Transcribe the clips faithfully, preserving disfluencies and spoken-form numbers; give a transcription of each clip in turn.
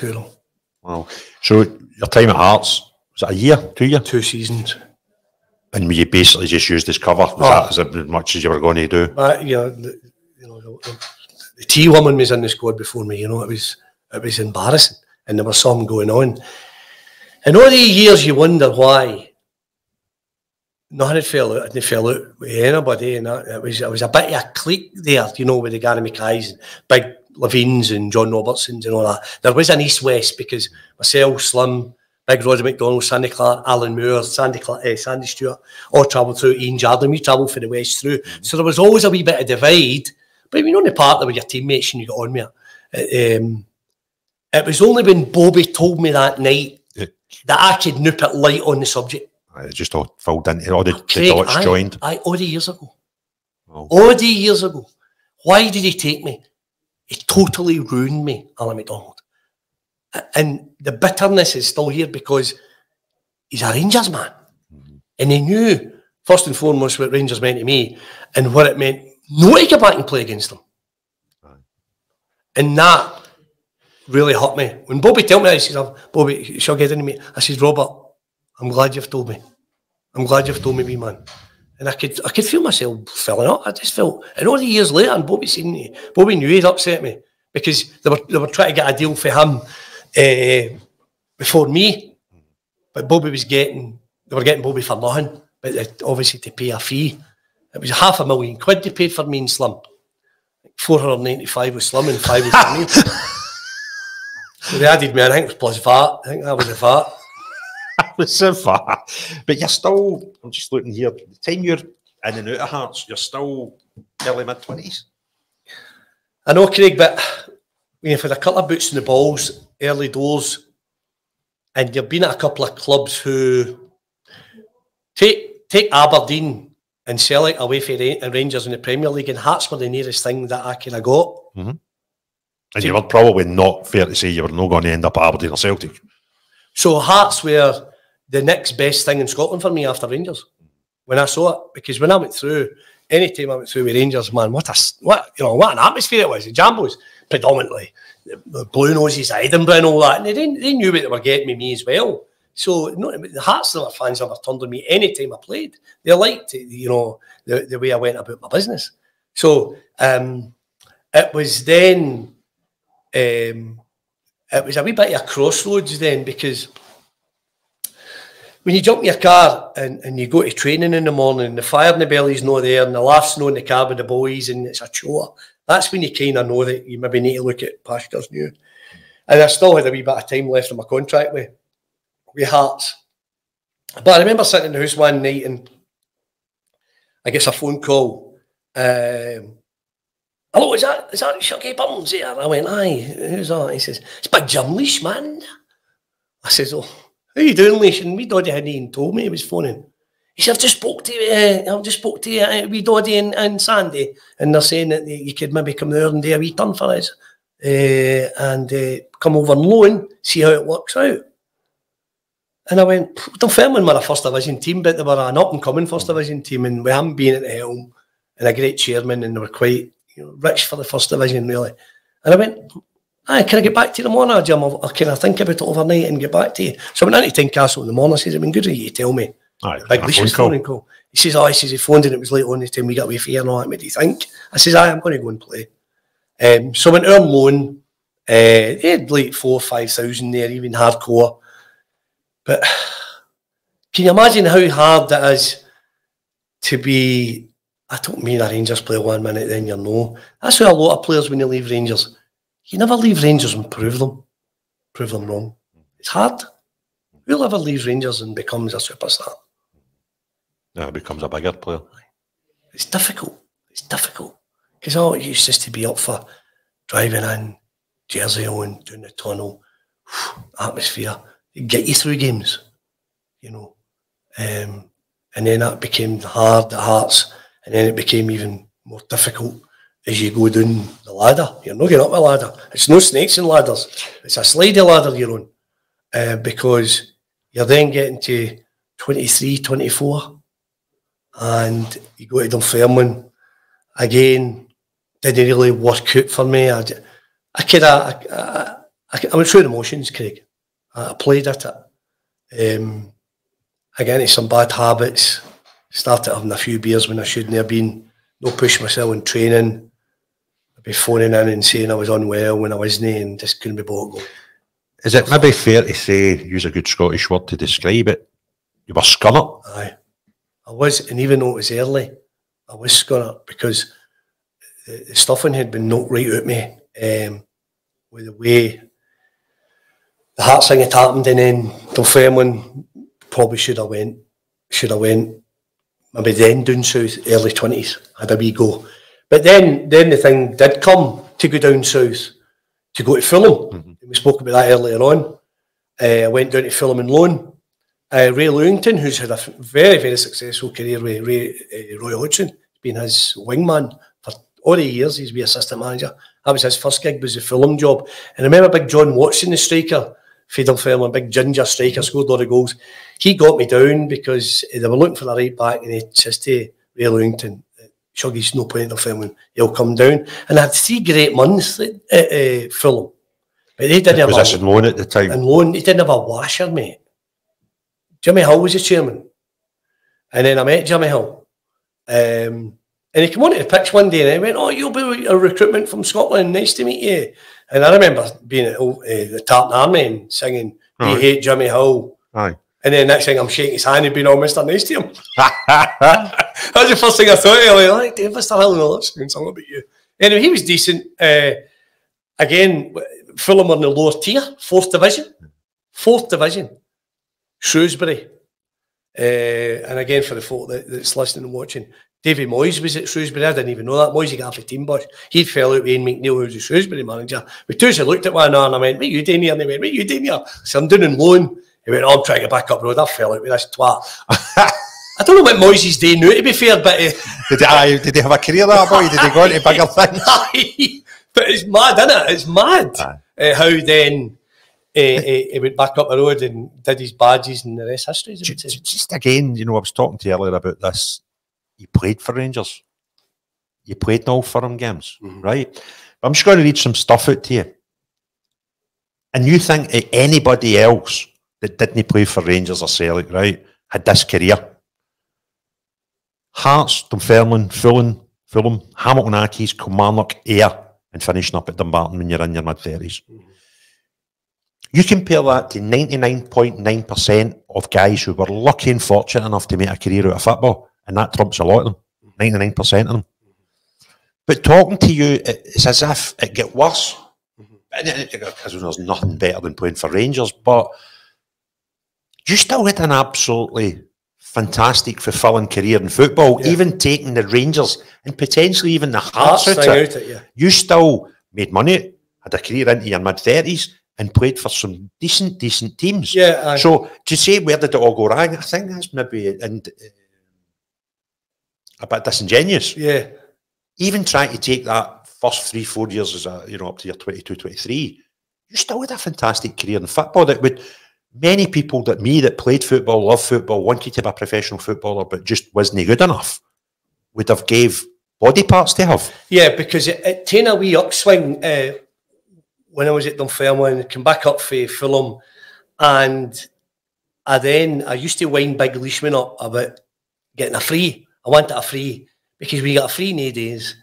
two nil. Wow. So your time at Hearts, was it a year, two years? Two seasons. And you basically just used this cover? Was oh, that as it, much as you were going to do? Uh, yeah, the, you know, the, the T woman was in the squad before me, you know, it was it was embarrassing, and there was something going on. And all these years you wonder why. Nothing fell out, I didn't fell out with anybody, and that, it was it was a bit of a clique there, you know, with the Gary McKays and Big Levines and John Robertsons and all that. There was an East-West because myself, Slim, Big Roger McDonald, Sandy Clark, Alan Moore, Sandy Clark, eh, Sandy Stewart, all travelled through Ian Jardim. We travelled for the West through. So there was always a wee bit of divide, but you know, in the part there were your teammates and you got on with it. Um, it was only when Bobby told me that night it, that I could nip it light on the subject. It just all filled in, all the, Craig, the dots I, joined. I, all the years ago. Oh. All the years ago. Why did he take me? He totally ruined me, Alan McDonald. And the bitterness is still here because he's a Rangers man. Mm-hmm. And he knew, first and foremost, what Rangers meant to me and what it meant not to go back and play against them. Right. And that really hurt me. When Bobby told me, I said, oh, Bobby, shall I get in, mate? I said, Robert, I'm glad you've told me. I'm glad you've told me, wee man. And I could I could feel myself filling up. I just felt, and all the years later, and Bobby seen me, Bobby knew he'd upset me because they were they were trying to get a deal for him Uh, before me, but Bobby was getting, they were getting Bobby for nothing, but they, obviously to pay a fee. It was half a million quid they paid for me and Slim. four hundred ninety-five was Slim and five was for me. So they added me, I think it was plus V A T, I think that was a V A T. That was a V A T. But you're still, I'm just looking here, the time you're in and out of Hearts, you're still early mid-twenties. I know, Craig, but when you've had a couple of boots in the balls, early doors, and you've been at a couple of clubs who take take Aberdeen and Celtic away from Rangers in the Premier League, and Hearts were the nearest thing that I kind of got. Mm-hmm. And so, you were probably not fair to say you were not going to end up at Aberdeen or Celtic. So Hearts were the next best thing in Scotland for me after Rangers when I saw it, because when I went through, any time I went through with Rangers, man, what a what you know what an atmosphere it was. The Jambos predominantly. The Blue Noses, Edinburgh and all that, and they, they knew what they were getting with me as well. So no, the Hearts of the fans never turned on me any time I played. They liked it, you know, the, the way I went about my business. So um, it was then, um, it was a wee bit of a crossroads then, because when you jump in your car and, and you go to training in the morning, and the fire in the belly's not there, and the laugh's not in the car with the boys, and it's a chore. That's when you kind of know that you maybe need to look at pastures new. And I still had a wee bit of time left on my contract with, with Hearts. But I remember sitting in the house one night and I get a phone call. Um, Hello, is that, is that Shucky Burns here? I went, aye, who's that? He says, it's Big Jim Leish, man. I says, oh, how you doing, Leish? And wee Doddy hadn't even told me he was phoning. He said, I've just spoke to uh, I've just spoke to uh, wee Doddy and, and Sandy, and they're saying that you could maybe come there and do a wee turn for us, uh, and uh, come over and loan, see how it works out. And I went, Dunfermline were a first division team, but they were an up and coming first division team, and with him being at the helm and a great chairman, and they were quite, you know, rich for the first division really. And I went, aye, can I get back to you in the morning, Jim? I'll, I'll kind of think about it overnight and get back to you. So I went into Tynecastle in the morning. I said, I've been good of you to tell me. Right, like, this is phone call. He says, oh, he says he phoned and it was late on the time we got away from here and all that. What do you think? I says, aye, I'm going to go and play. Um, so I went to our loan. Uh, they had like four or five thousand there, even hardcore. But can you imagine how hard that is to be, I don't mean a Rangers player one minute, then you're no. That's how a lot of players, when they leave Rangers, you never leave Rangers and prove them. Prove them wrong. It's hard. Who'll ever leave Rangers and becomes a superstar? Yeah, it becomes a bigger player. It's difficult. It's difficult. Because all it used just to be up for driving in, jersey on, doing the tunnel, atmosphere. It'd get you through games, you know. Um, and then that became hard at Hearts. And then it became even more difficult as you go down the ladder. You're not getting up the ladder. It's no snakes and ladders. It's a slidey ladder you're on. Uh, because you're then getting to twenty-three, twenty-four. And you go to Dunfermline again. Didn't really work out for me. I, I could have, I, I, I went through the motions, Craig. I played at it. Um, I got into some bad habits. Started having a few beers when I shouldn't have been. No push myself in training. I'd be phoning in and saying I was unwell when I wasn't and just couldn't be bought go. Is it maybe fair to say, use a good Scottish word to describe it, you were scunnered? Aye. I was, and even though it was early, I was scunnered because the, the stuffing had been knocked right at me um, with the way the Hearts thing had happened, and then Dunfermline probably should have went, should have went, maybe then down south, early twenties, had a wee go. But then then the thing did come to go down south, to go to Fulham. Mm-hmm. We spoke about that earlier on. I uh, went down to Fulham and loan. Uh, Ray Lewington, who's had a very, very successful career with Ray, uh, Roy Hodgson, been his wingman for all the years. He's been assistant manager. That was his first gig, was the Fulham job. And I remember Big John Watson, the striker, Fader Fairman, big ginger striker, scored a lot of goals. He got me down because they were looking for the right back, and he says to Ray Lewington, Shuggy's no point in Dunfermline, he'll come down. And I had three great months at uh, Fulham. But they didn't have a loan at the time. And loan, they didn't have a washer, mate. Jimmy Hill was the chairman. And then I met Jimmy Hill. Um, and he came on to the pitch one day and he went, oh, you'll be a recruitment from Scotland, nice to meet you. And I remember being at uh, the Tartan Army and singing, we right. hate Jimmy Hill. Aye. And then the next thing I'm shaking his hand and being all Mister Nice to him. That was the first thing I thought. I was like, damn, Mister Hill, no, that's something about you. Anyway, he was decent. Uh, again, Fulham were in the lower tier, fourth division. Fourth division. Shrewsbury. Uh, and again, for the folk that, that's listening and watching, Davy Moyes was at Shrewsbury. I didn't even know that. Moyes, he got off a team bus. He fell out with Ian McNeill, who was the Shrewsbury manager. We two so looked at one another and I went, what are you doing here? And they went, what are you doing here? So I'm doing on loan. He went, oh, I'm trying to back up road. I fell out with this twat. I don't know what Moyes' day knew, to be fair, but... Uh, did, he, uh, did he have a career there, boy? Did he go into bigger things? But it's mad, isn't it? It's mad uh, how then... Uh, he, he went back up the road and did his badges and the rest history. Just, just again, you know, I was talking to you earlier about this. You played for Rangers. You played in all Firm games, mm-hmm. right? I'm just going to read some stuff out to you. And you think anybody else that didn't play for Rangers or Celtic, right, had this career. Hearts, Dunfermline, Fulham, Fulham, Hamilton Accies, Kilmarnock, Ayr, and finishing up at Dumbarton when you're in your mid-thirties. Mm-hmm. You compare that to ninety-nine point nine percent of guys who were lucky and fortunate enough to make a career out of football, and that trumps a lot of them, ninety-nine percent of them. But talking to you, it's as if it get worse. Because there's nothing better than playing for Rangers, but you still had an absolutely fantastic, fulfilling career in football, yeah. even taking the Rangers and potentially even the Hearts out of it. Yeah. You still made money, had a career into your mid-thirties, and played for some decent, decent teams. Yeah. I, so to say where did it all go wrong, I think that's maybe and uh, a bit disingenuous. Yeah. Even trying to take that first three, four years as a you know up to your twenty-two, twenty-three, you still had a fantastic career in football. That would many people that me that played football, loved football, wanted to be a professional footballer, but just wasn't good enough, would have gave body parts to have. Yeah, because it, it taken a wee upswing. Uh, When I was at Dunfermline, I came back up for Fulham, and I then I used to wind Big Leishman up about getting a free. I wanted a free because we got a free nowadays.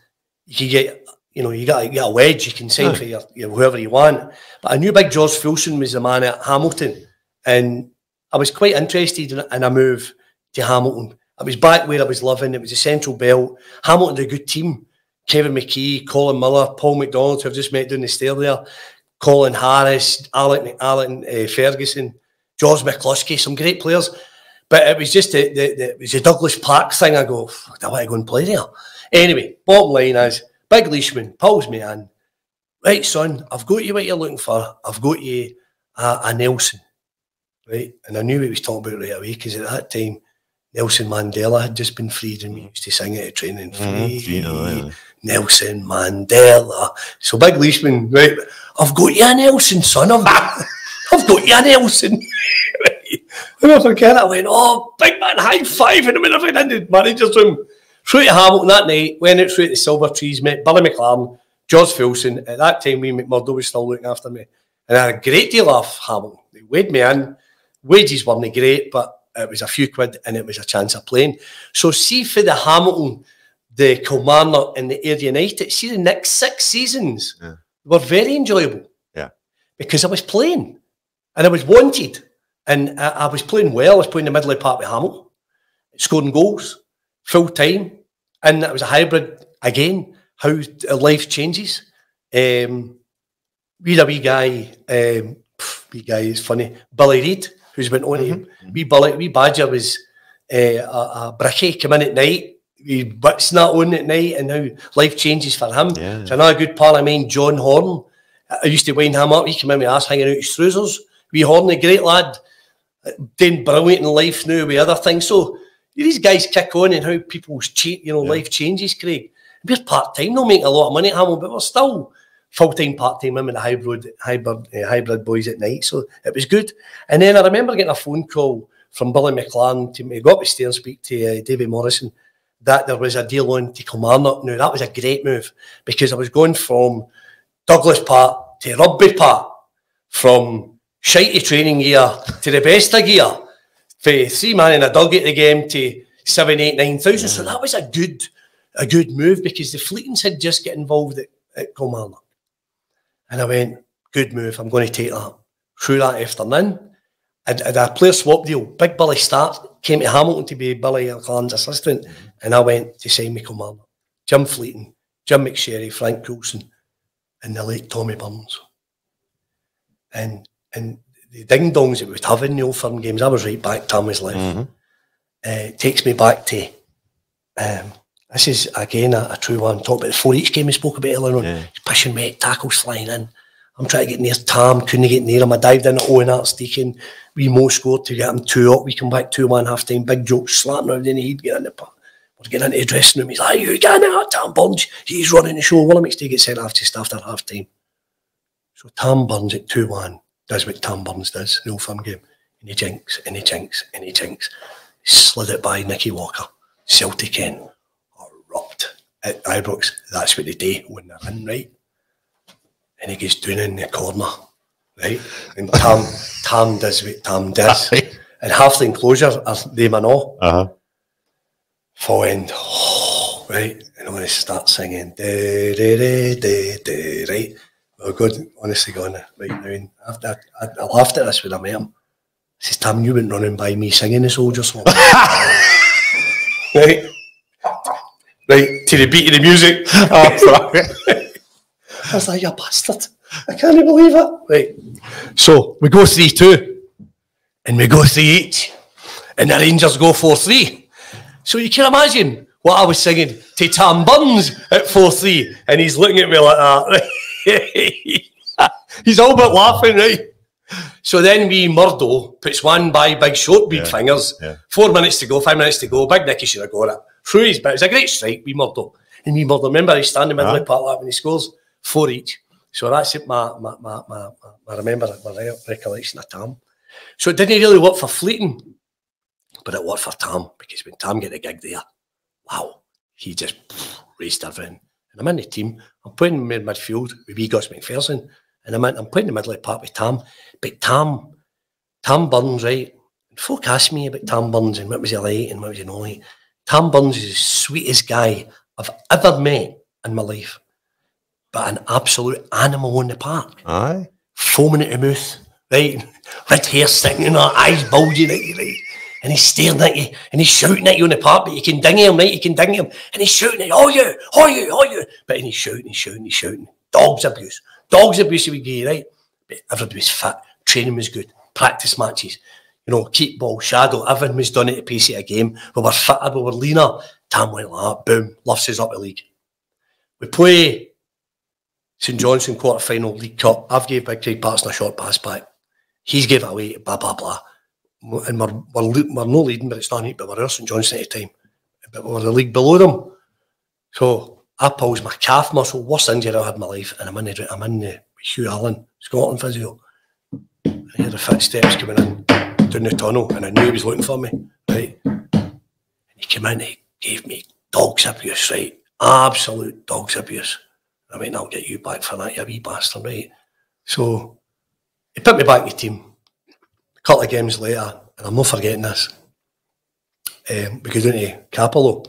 You can get, you know, you got you got a wedge. You can sign for your, your whoever you want. But I knew Big George Foulson was the man at Hamilton, and I was quite interested in, in a move to Hamilton. I was back where I was living. It was the Central Belt. Hamilton's a good team. Kevin McKee, Colin Miller, Paul McDonald, who I've just met down the stair there, Colin Harris, Alec, Alec uh, Ferguson, George McCluskey, some great players. But it was just the, the, the, it was the Douglas Park thing. I go, fuck, I want to go and play there. Anyway, bottom line is, Big Leishman pulls me in. Right, son, I've got you what you're looking for. I've got you a, a Nelson. Right? And I knew what he was talking about right away because at that time, Nelson Mandela had just been freed and we used to sing it at training. Free, mm, you know, yeah. Nelson Mandela. So Big Leishman, right, I've got you a Nelson, son. I've, I've got you a Nelson. Right. And I forget, I went, oh, big man, high five. And I went, I went into the manager's room. Through to Hamilton that night, went out through to the Silver Trees, met Billy McLaren, George Foulson. At that time, we Murdo was still looking after me. And I had a great deal of Hamilton. They weighed me in. Wages weren't great, but it was a few quid and it was a chance of playing. So see for the Hamilton, the Kilmarnock and the Ayr United, see the next six seasons yeah. were very enjoyable. Yeah. Because I was playing and I was wanted. And I, I was playing well. I was playing the middle of the park with Hamilton, scoring goals, full time. And it was a hybrid, again, how life changes. Um, we had a wee guy, um, pff, wee guy is funny, Billy Reid, who's went on mm -hmm. him. Wee, Billy, wee Badger was uh, a, a brickie, come in at night, wee bits not on at night, and now life changes for him. Yeah. So another good pal of mine, John Horn, I used to wind him up, he came in with us hanging out his trousers. Wee Horn, a great lad, doing brilliant in life now with other things. So these guys kick on and how people's, you know, yeah. life changes, Craig. We're part-time, not making a lot of money at Hamilton, but we're still full-time, part-time women, the hybrid, hybrid, uh, hybrid boys at night. So it was good. And then I remember getting a phone call from Billy McLaren to me, go up the stairs and speak to uh, David Morrison, that there was a deal on to Kilmarnock. Now, that was a great move because I was going from Douglas Park to Rugby Park, from shitey training gear to the best of gear, for three man in a dog at the game to seven, eight, nine thousand. So that was a good... a good move because the Fleetons had just get involved at, at Kilmarnock. And I went, good move, I'm going to take that. Through that afternoon, I had a player swap deal. Big Billy Stark came to Hamilton to be Billy McLaren's assistant, and I went to sign me Kilmarnock. Jim Fleeton, Jim McSherry, Frank Coulson, and the late Tommy Burns. And and the ding-dongs that we would have in the Old Firm games, I was right back, Tom was left. Mm-hmm. uh, takes me back to... Um, This is, again, a, a true one. Talk about the four each game we spoke about earlier on. Yeah. He's pushing me, tackles flying in. I'm trying to get near Tam, couldn't get near him. I dived in at Owen Arts Deakin. We Mo scored to get him two up. We come back two one half time. Big jokes slapping around in the head. Get in the park. We're getting into the dressing room. He's like, you can't out, Tam Burns. He's running the show. Well, it makes to get sent off just after half time. So Tam Burns at two one does what Tam Burns does, the Old Firm game. And he jinks, and he jinks, and he jinks. He slid it by Nicky Walker, Celtic end. At Ibrox, that's what they do when they're in, right? And he goes down in the corner, right? And Tam, Tam does what Tam does. And half the enclosure are them and all. Uh-huh. Full end, oh, right? And when they start singing, de, de, de, de, right? Well, God, honestly, going right now, and after, I, I laughed at this when I met him. I says, Tam, you went running by me singing the soldier song. Right? Right, to the beat of the music. Oh, sorry. I was like, you bastard. I can't believe it. Right. So we go three two. And we go three each. And the Rangers go four three. So you can imagine what I was singing to Tam Burns at four three. And he's looking at me like that. He's all but laughing, right? So then we Murdo puts one by big short bead yeah, fingers. Yeah. Four minutes to go, five minutes to go. Big Nicky should have got it. Through his bit. It was a great strike, we Murdo. And we Murdo, remember he's standing in the middle of the park like when he scores? Four each. So that's it, my my my my, my remember my re recollection of Tam. So it didn't really work for Fleeton, but it worked for Tam, because when Tam get the gig there, wow, he just pff, raised everything. And I'm in the team, I'm playing in midfield with wee Gus McPherson. And I'm, in, I'm playing in the middle of the park with Tam. But Tam, Tam Burns, right? Folk asked me about Tam Burns and what was he like and what was he not like. Tam Burns is the sweetest guy I've ever met in my life. But an absolute animal on the park. Aye. Foaming at the mouth, right? Red hair sticking in her, eyes bulging at you, right? And he's staring at you and he's shouting at you on the park, but you can ding him, right? You can ding him. And he's shouting at you, oh you, oh you, oh you. But then he's shouting, he's shouting, he's shouting. Dogs abuse. Dogs abuse we gave, right? But everybody was fit. Training was good. Practice matches. You know, keep ball, shadow. Everything was done at the pace of a game. We were fitter, we were leaner. Tam went like that. Boom. Lofts us up the league. We play Saint Johnson quarter-final League Cup. I've gave Big Craig Patterson a short pass back. He's gave it away. Blah, blah, blah. And we're, we're, we're no leading, but it's not neat. But we're Saint Johnson at the time. But we were the league below them. So... I pulls my calf muscle, worst injury I had in my life, and I'm in the, I'm in the Hugh Allen, Scotland physio. And I heard the footsteps coming in, down the tunnel, and I knew he was looking for me, right? And he came in and he gave me dog's abuse, right? Absolute dog's abuse. I went, I'll get you back for that, you wee bastard, right? So He put me back to the team a couple of games later, and I'm not forgetting this. Um, we go down to Capello,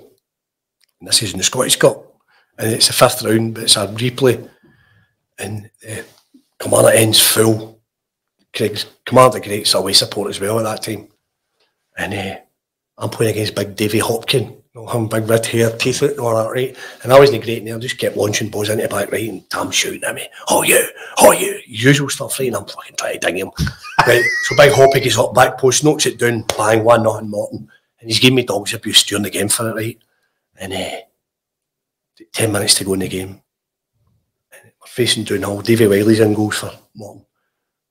and this is in the Scottish Cup, and it's the fifth round, but it's a replay, and uh, Kilmarnock ends full. Craig's Kilmarnock the Great's away support as well at that time, and uh, I'm playing against big Davy Hopkin, you know, having big red hair, teeth out and all that, right? And I wasn't great in there, I just kept launching balls into the back right, and Tam shooting at me, oh you, oh you, usual stuff, right? And I'm fucking trying to ding him. Right, so big Hoppy gets up back post, knocks it down, bang, one nothing Morton. And he's giving me dogs abuse during the game for it, right? And uh, ten minutes to go in the game. And we're facing Downhill. Davie Wylie's in goals for Morton.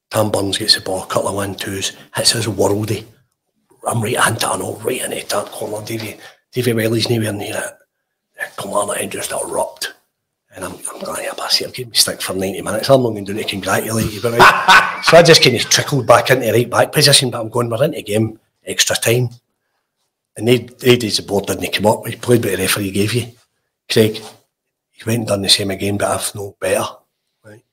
Tom Burns gets the ball, a couple of one-twos, hits his worldie. I'm right hand tunnel, right in the top corner. Davie Davie Wylie's nowhere near it. And Kilmarnock end just erupt. And I'm I'm going, yeah, I see I'm getting me stick for ninety minutes. I'm not going to do it to congratulate you, but right. So I just kind of trickled back into the right back position, but I'm going, we're into the game, extra time. And they, they did the board, didn't come up. He played what the referee gave you. Craig, he went and done the same again, but I've no better. Right?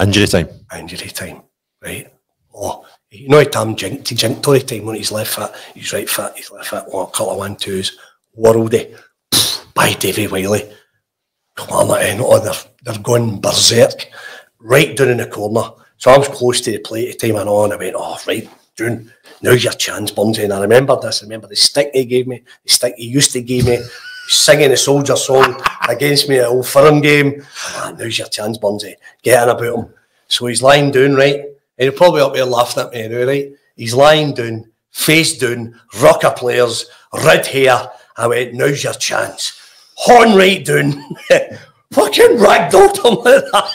Injury time. Injury time, right. Oh, you know, Tam jinked, he jinked all the time on his left foot, his right foot, his left foot, oh, a couple of one-twos, worldie, pfft, by Davie Wylie. Come on, oh, they're, they're going berserk, right down in the corner. So I was close to the plate at the time and on, I went, oh, right. Doing. Now's your chance, Burnsy. And I remember this, I remember the stick they gave me, the stick he used to give me, singing the soldier song against me at Old Firm game. Ah, now's your chance, Burnsy. Get in about him. So he's lying down, right? And he's probably up there laughing at me now, right? He's lying down, face down, rocker players, red hair. I went, now's your chance. Horn right down. Fucking ragdolled him like that.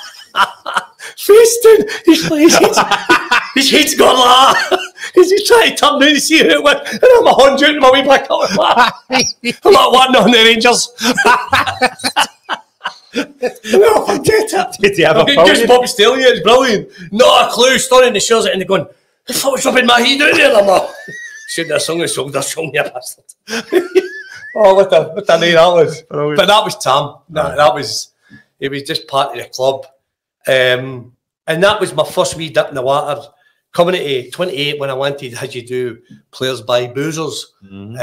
Face down. He's like, his head's gone like that. He's trying to turn down to see who it was. And I'm a hundred and my way back up. I'm not one on the Rangers. No, forget it. Did you have I'm a phone? Just Bob's telling you, it's brilliant. Not a clue, standing the shows it and they're going, the fuck's up in my head down there? And I'm like, shouldn't have sung the shoulder song, you bastard. Oh, what a, what a name that was. Brilliant. But that was Tam. That, that was, it was just part of the club. Um, and that was my first wee dip in the water. Coming at twenty-eight when I wanted, had you do players buy boozers, mm-hmm.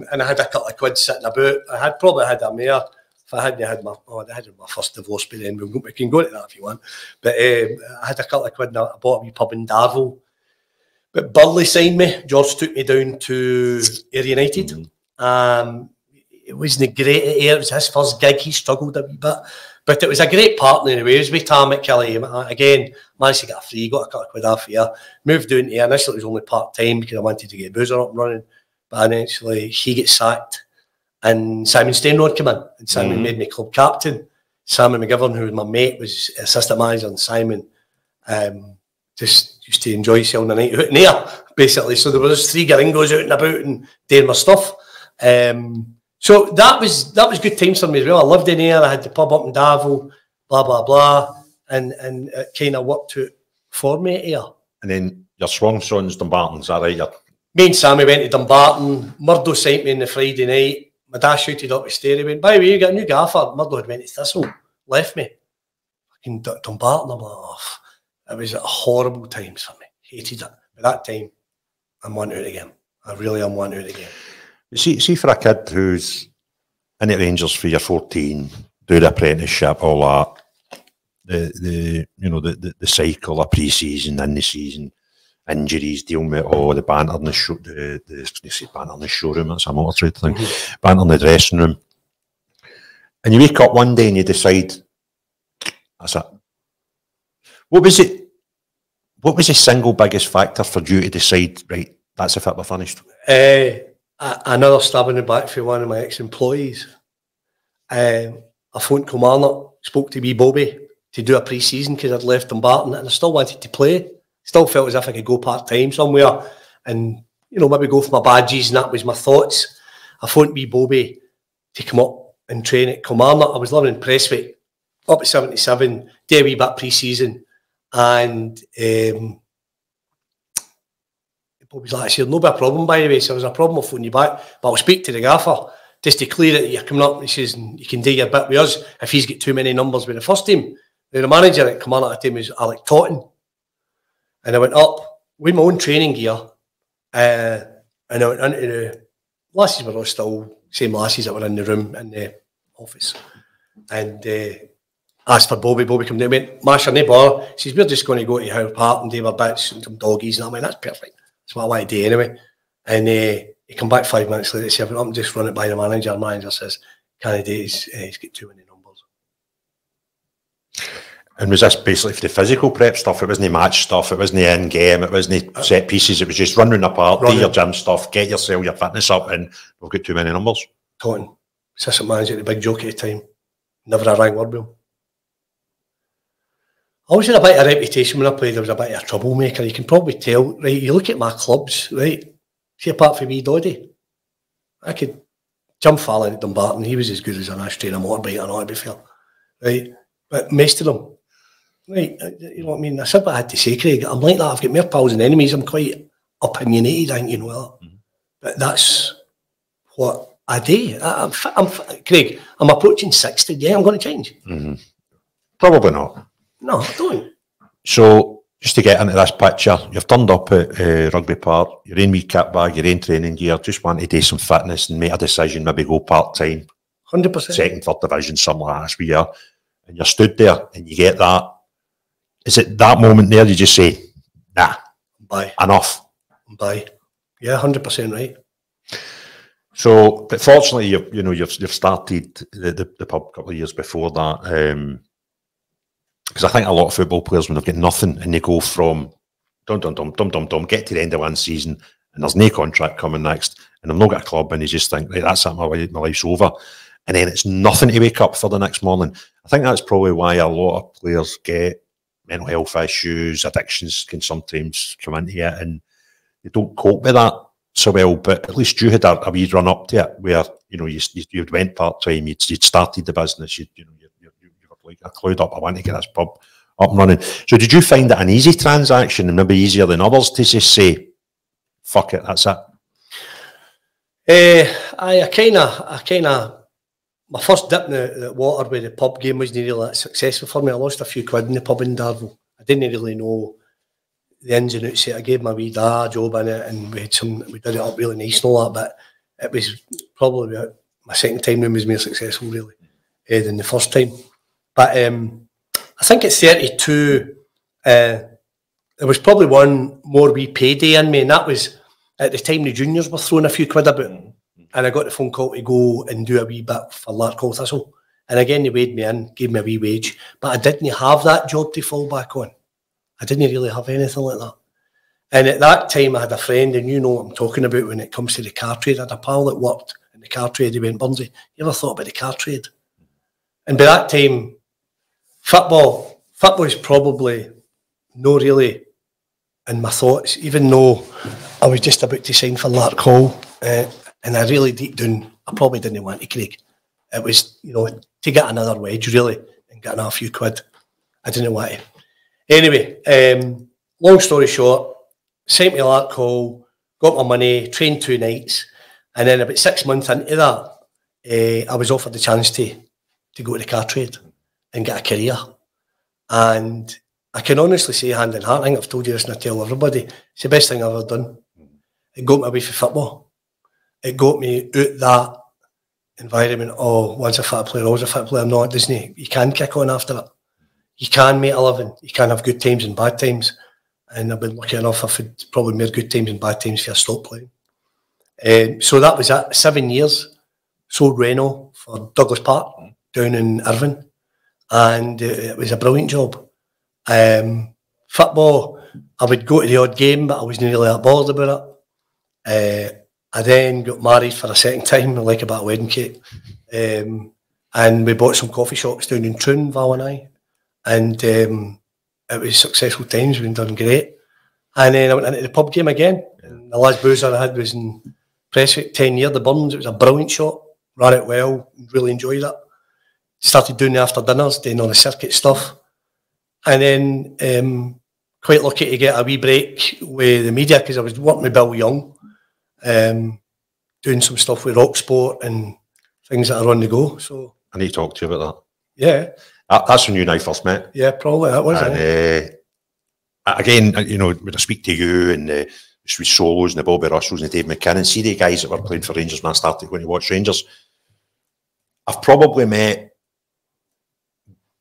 um, and I had a couple of quid sitting about. I had probably had a mare. If I hadn't had my, oh, I had my first divorce by then. We can go to that if you want. But um, I had a couple of quid and I bought a wee pub in Darvel. But Burley signed me. George took me down to Air United. Mm-hmm. um, it wasn't great at Air. It was his first gig. He struggled a wee bit. But it was a great partner anyway. It was with Tam at Kelly. Again, managed to get a free, got a couple of quid off here. Moved down here. Initially, it was only part-time because I wanted to get a boozer up and running. But eventually, he gets sacked. And Simon Stainrod came in. And Simon mm-hmm. made me club captain. Simon McGivern, who was my mate, was assistant manager. And Simon um, just used to enjoy himself the night out in air, basically. So there was three gringos out and about and doing my stuff. Um... So that was that was good times for me as well. I lived in air, I had the pub up in Davil, blah blah blah, and and it kind of worked out for me at air. And then your Swung Sons Dumbarton, is that right? Your... Me and Sammy went to Dumbarton. Murdo sent me on the Friday night. My dad shouted up the stair. He went, by the way, you got a new gaffer. Murdo had went to Thistle, left me. Fucking Dumbarton, I'm like, oh. It was horrible times for me. Hated it. But that time, I'm one out again. I really am one out again. See, see, for a kid who's in at Rangers for your fourteen, do the apprenticeship, all that, the the you know the the, the cycle of pre-season, in the season, injuries, dealing with all oh, the banter in the show, the, the banter in the showroom. That's a motor trade thing. Mm-hmm. Banter in the dressing room, and you wake up one day and you decide that's it. What was it? What was the single biggest factor for you to decide? Right, that's if it were finished. Uh, Another stab in the back for one of my ex-employees. Um, I phoned Kilmarnock, spoke to wee Bobby to do a pre-season because I'd left Dumbarton and I still wanted to play. Still felt as if I could go part-time somewhere and, you know, maybe go for my badges, and that was my thoughts. I phoned wee Bobby to come up and train at Kilmarnock. I was living in Presswick, up at seventy-seven, did a wee bit pre-season, and... Um, Bobby's like, I said, no be a problem, by the way. So there's a problem, I'll phone you back. But I'll speak to the gaffer just to clear it. You're coming up, he says, and you can do your bit with us if he's got too many numbers with the first team. Now, the manager at Kilmarnock at the time was Alec Totten. And I went up with my own training gear, uh, and I went into the lasses were all still same lasses that were in the room in the office, and uh, asked for Bobby. Bobby came down and went, "Master, no bother. Says, we're just going to go to Howe Park and do our bits and some doggies." And I went, "That's perfect. That's what I want to do anyway." And uh, he come back five minutes later and said, "I've been up and just run it by the manager." The manager says, "Can I do it? He's, uh, he's got too many numbers." And was this basically for the physical prep stuff? It wasn't match stuff, it wasn't in game, it wasn't set pieces, it was just running apart, do your gym stuff, get yourself your fitness up, and we've got too many numbers. Taunton, assistant manager at the Big Jockey at the time, never a rang word with him. I always had a bit of a reputation when I played. I was a bit of a troublemaker, you can probably tell, right? You look at my clubs, right? See, apart from me, Doddy, I could jump Fallon at Dumbarton, he was as good as an ashtray and a motorbike, I know, to be fair, right? But most of them, right, you know what I mean? I said what I had to say, Craig. I'm like that, I've got more pals than enemies, I'm quite opinionated, I think you know that. Mm-hmm. But that's what I do. I, I'm, I'm, Craig, I'm approaching sixty, yeah, I'm going to change. Mm-hmm. Probably not. No, I don't. So, just to get into this picture, you've turned up at uh, Rugby Park, you're in wee kit bag, you're in training gear, just want to do some fitness and make a decision, maybe go part-time. one hundred percent. Second, third division, something like that, that's where you are. And you're stood there, and you get that. Is it that moment there you just say, nah, bye, enough? Bye. Yeah, one hundred percent right. So, but fortunately, you've, you know, you've, you've started the, the, the pub a couple of years before that, um, because I think a lot of football players, when they've got nothing and they go from dum dum dum dum dum dum, get to the end of one season and there's no contract coming next, and I've not got a club, and they just think, right, that's it, my life's over, and then it's nothing to wake up for the next morning. I think that's probably why a lot of players get mental health issues, addictions can sometimes come into it, and they don't cope with that so well. But at least you had a, a wee run up to it where you know you you went part time, you'd, you'd started the business, you'd, you know. I clued up, I want to get this pub up and running. So did you find it an easy transaction, and maybe easier than others, to just say, fuck it, that's it? Uh, I, I kind of, I kind of, my first dip in the, the water with the pub game wasn't really that successful for me. I lost a few quid in the pub in Darvel. I didn't really know the ins and outs. I gave my wee dad a job in it, and we had some, we did it up really nice and all that, but it was probably, my second time round was more successful really uh, than the first time. But um, I think at thirty-two, uh, there was probably one more wee payday in me, and that was at the time the juniors were throwing a few quid about, and I got the phone call to go and do a wee bit for Larkhall Thistle. And again, they weighed me in, gave me a wee wage, but I didn't have that job to fall back on. I didn't really have anything like that. And at that time, I had a friend, and you know what I'm talking about when it comes to the car trade. I had a pal that worked in the car trade. He went, "Burnsy, you ever thought about the car trade?" And by that time, Football, football is probably no really in my thoughts, even though I was just about to sign for Larkhall, uh, and I really deep down, I probably didn't want to, Craig. It was, you know, to get another wedge really, and get a few quid. I didn't want to. Anyway, um, long story short, sent me to Larkhall, got my money, trained two nights, and then about six months into that, uh, I was offered the chance to, to go to the car trade and get a career. And I can honestly say, hand in heart, I think I've told you this and I tell everybody, it's the best thing I've ever done. It got me away from football. It got me out that environment. Oh, once a fit player, always a fit player. I'm not, Disney. You can kick on after it. You can make a living. You can have good times and bad times. And I've been lucky enough, I've had probably more good times and bad times for I stopped playing. Um, so that was that. Seven years. Sold Renault for Douglas Park down in Irvine. And it was a brilliant job. Um, football, I would go to the odd game, but I wasn't really that bothered about it. Uh, I then got married for a second time, like about a wedding cake. Um, and we bought some coffee shops down in Troon, Val and I. And um, it was successful times, we'd done great. And then I went into the pub game again. And the last boozer I had was in Presswick, ten year, the Burns. It was a brilliant shop, ran it well, really enjoyed it. Started doing the after dinners, doing all the circuit stuff. And then um, quite lucky to get a wee break with the media because I was working with Bill Young, um, doing some stuff with Rock Sport and things that are on the go. So I need to talk to you about that. Yeah. That, that's when you and I first met. Yeah, probably. That was, and, uh, again, you know, when I speak to you and the Sweet Solos and the Bobby Russells and the Dave McKinnon, see the guys that were playing for Rangers when I started when you watch Rangers, I've probably met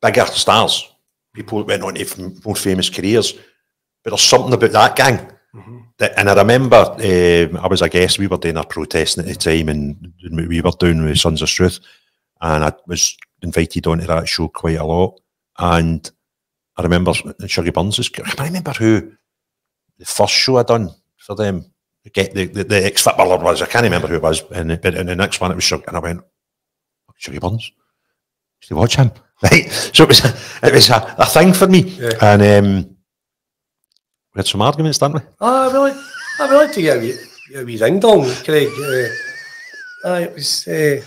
bigger stars, people that went on to more famous careers, but there's something about that gang. Mm-hmm. that, and I remember, um, I was a guest, we were doing our protesting at the time, and we were doing with Sons of Struth, and I was invited onto that show quite a lot. And I remember Shuggy Burns, I remember who the first show I done for them, the, the, the, the ex-footballer was, I can't remember who it was, and the, and the next one it was Shuggy, and I went, Shuggy Burns, used to watch him, right? So it was a, it was a, a thing for me, yeah. and um, we had some arguments, didn't we? Oh, I really, I really to get a wee, get a wee ring dong, Craig. Uh, uh, it was. Uh,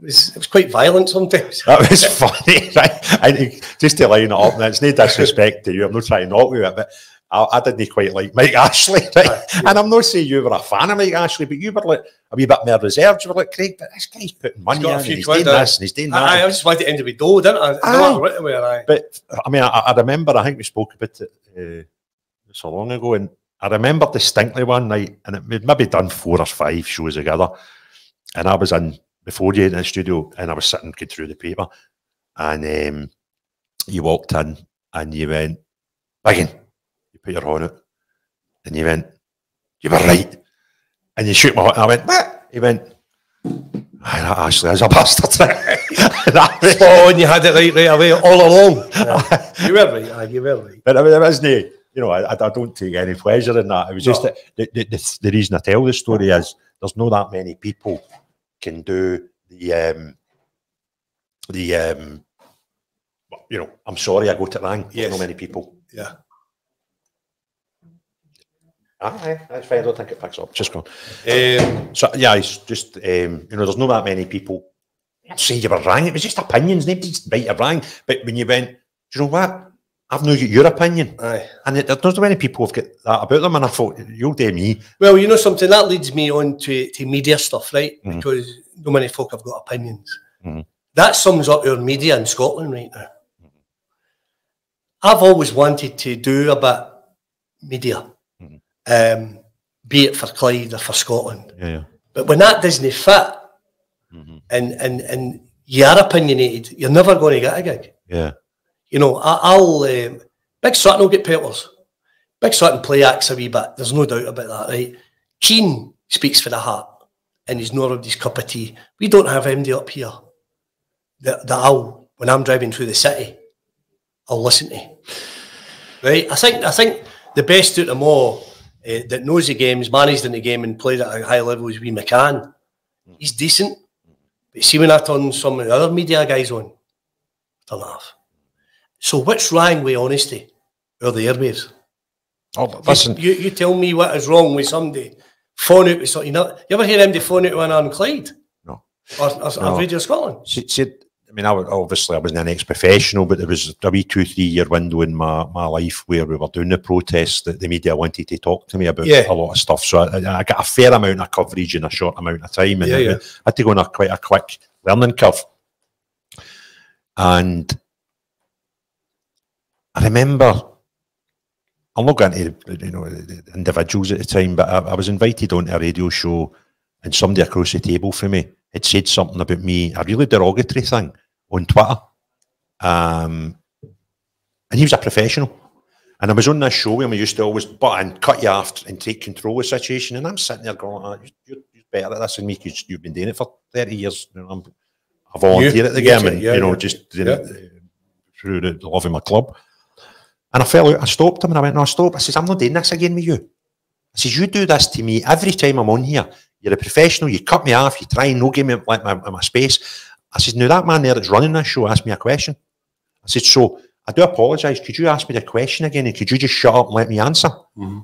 It was, it was quite violent sometimes. That was funny, right? I, just to line it up, and it's no disrespect to you, I'm not trying to knock you, but I, I didn't quite like Mike Ashley, right? Uh, yeah. And I'm not saying you were a fan of Mike Ashley, but you were like a wee bit more reserved. You were like, Craig, but this guy's putting money on, he's doing this and he's doing that. I, I just wanted to end it with dough, didn't I? I, I, know I, where I but I mean, I, I remember, I think we spoke about it uh, so long ago, and I remember distinctly one night, and it, we'd maybe done four or five shows together, and I was in. Before you in the studio, and I was sitting good through the paper, and um, you walked in and you went, Biggin, you put your horn out, and you went, you were right, and you shook my horn, and I went, what? He went, that Ashley is a bastard. Oh, and you had it right, right away, all along. Yeah. You were right, yeah, you were right. But I mean, it wasn't, you know, I, I don't take any pleasure in that. It was no. just the, the, the, the reason I tell the story is there's not that many people can do the um the um you know, I'm sorry I go to Rang. Yes. Not many people. Yeah. Aye, that's fine, I don't think it picks up. Just gone. Um so yeah, it's just um you know, there's not that many people say you were wrong. It was just opinions, nobody's right or wrong. But when you went, do you know what? I've now got your opinion. Aye. And there's not many people have got that about them, and I thought, you'll do me. Well, you know something, that leads me on to, to media stuff, right? Mm-hmm. Because no many folk have got opinions. Mm-hmm. That sums up your media in Scotland right now. Mm-hmm. I've always wanted to do a bit media, mm-hmm. um, be it for Clyde or for Scotland. Yeah, yeah. But when that doesn't fit, mm-hmm. and, and, and you're opinionated, you're never going to get a gig. Yeah. You know, I, I'll, um, Big Sutton will get pelters. Big Sutton play acts a wee bit, there's no doubt about that, right? Keane speaks for the heart, and he's not everybody's cup of tea. We don't have M D up here that, that I'll, when I'm driving through the city, I'll listen to. Right? I think I think the best out of them all uh, that knows the games, managed in the game and played at a high level is Wee McCann. He's decent. But see, when I turn some of the other media guys on, I turn it off. So what's wrong with honesty or the airwaves? Oh, listen. You, you tell me what is wrong with somebody phone out with something. You ever hear them phone out with Alan Clyde? No. Or, or, no. or Radio Scotland? See, see, I mean, I would, obviously I wasn't an ex-professional, but there was a wee two, three year window in my, my life where we were doing the protests that the media wanted to talk to me about yeah. a lot of stuff. So I, I got a fair amount of coverage in a short amount of time. And yeah, yeah. I had to go on a, quite a quick learning curve. And I remember, I'm not going to, you know, individuals at the time, but I, I was invited on to a radio show, and somebody across the table from me had said something about me, a really derogatory thing on Twitter. Um, and he was a professional. And I was on this show where we used to always butt and cut you off and take control of the situation. And I'm sitting there going, oh, you're, you're better at this than me because you've been doing it for thirty years. You know, I'm a volunteer at the game, and, yeah, you know, yeah. just you know, yeah. through the love of my club. And I fell out, I stopped him, and I went, no, stop. I says, I'm not doing this again with you. I says, you do this to me every time I'm on here. You're a professional, you cut me off, you try and no give me like my, my space. I says, now that man there that's running this show asked me a question. I said, so I do apologise, could you ask me the question again, and could you just shut up and let me answer? Mm-hmm.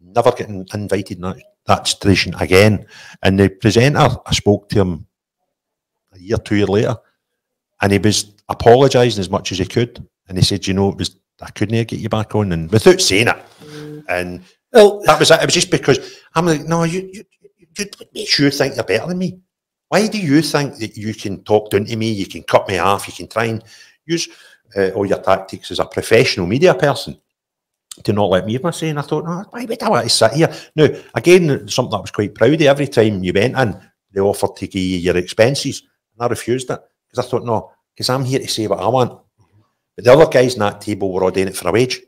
Never getting invited in that, that situation again. And the presenter, I spoke to him a year, two years later, and he was apologising as much as he could. And he said, you know, it was I couldn't get you back on, and without saying it, and well, that was it. It was just because I'm like, no, you, you, you makes you think you're better than me. Why do you think that you can talk down to me? You can cut me off. You can try and use uh, all your tactics as a professional media person. to not let me have my say, and I thought, no, why would I want to sit here? Now, again, something I was quite proud of, every time you went in, they offered to give you your expenses, and I refused it, because I thought, no, because I'm here to say what I want. But the other guys in that table were all doing it for a wage.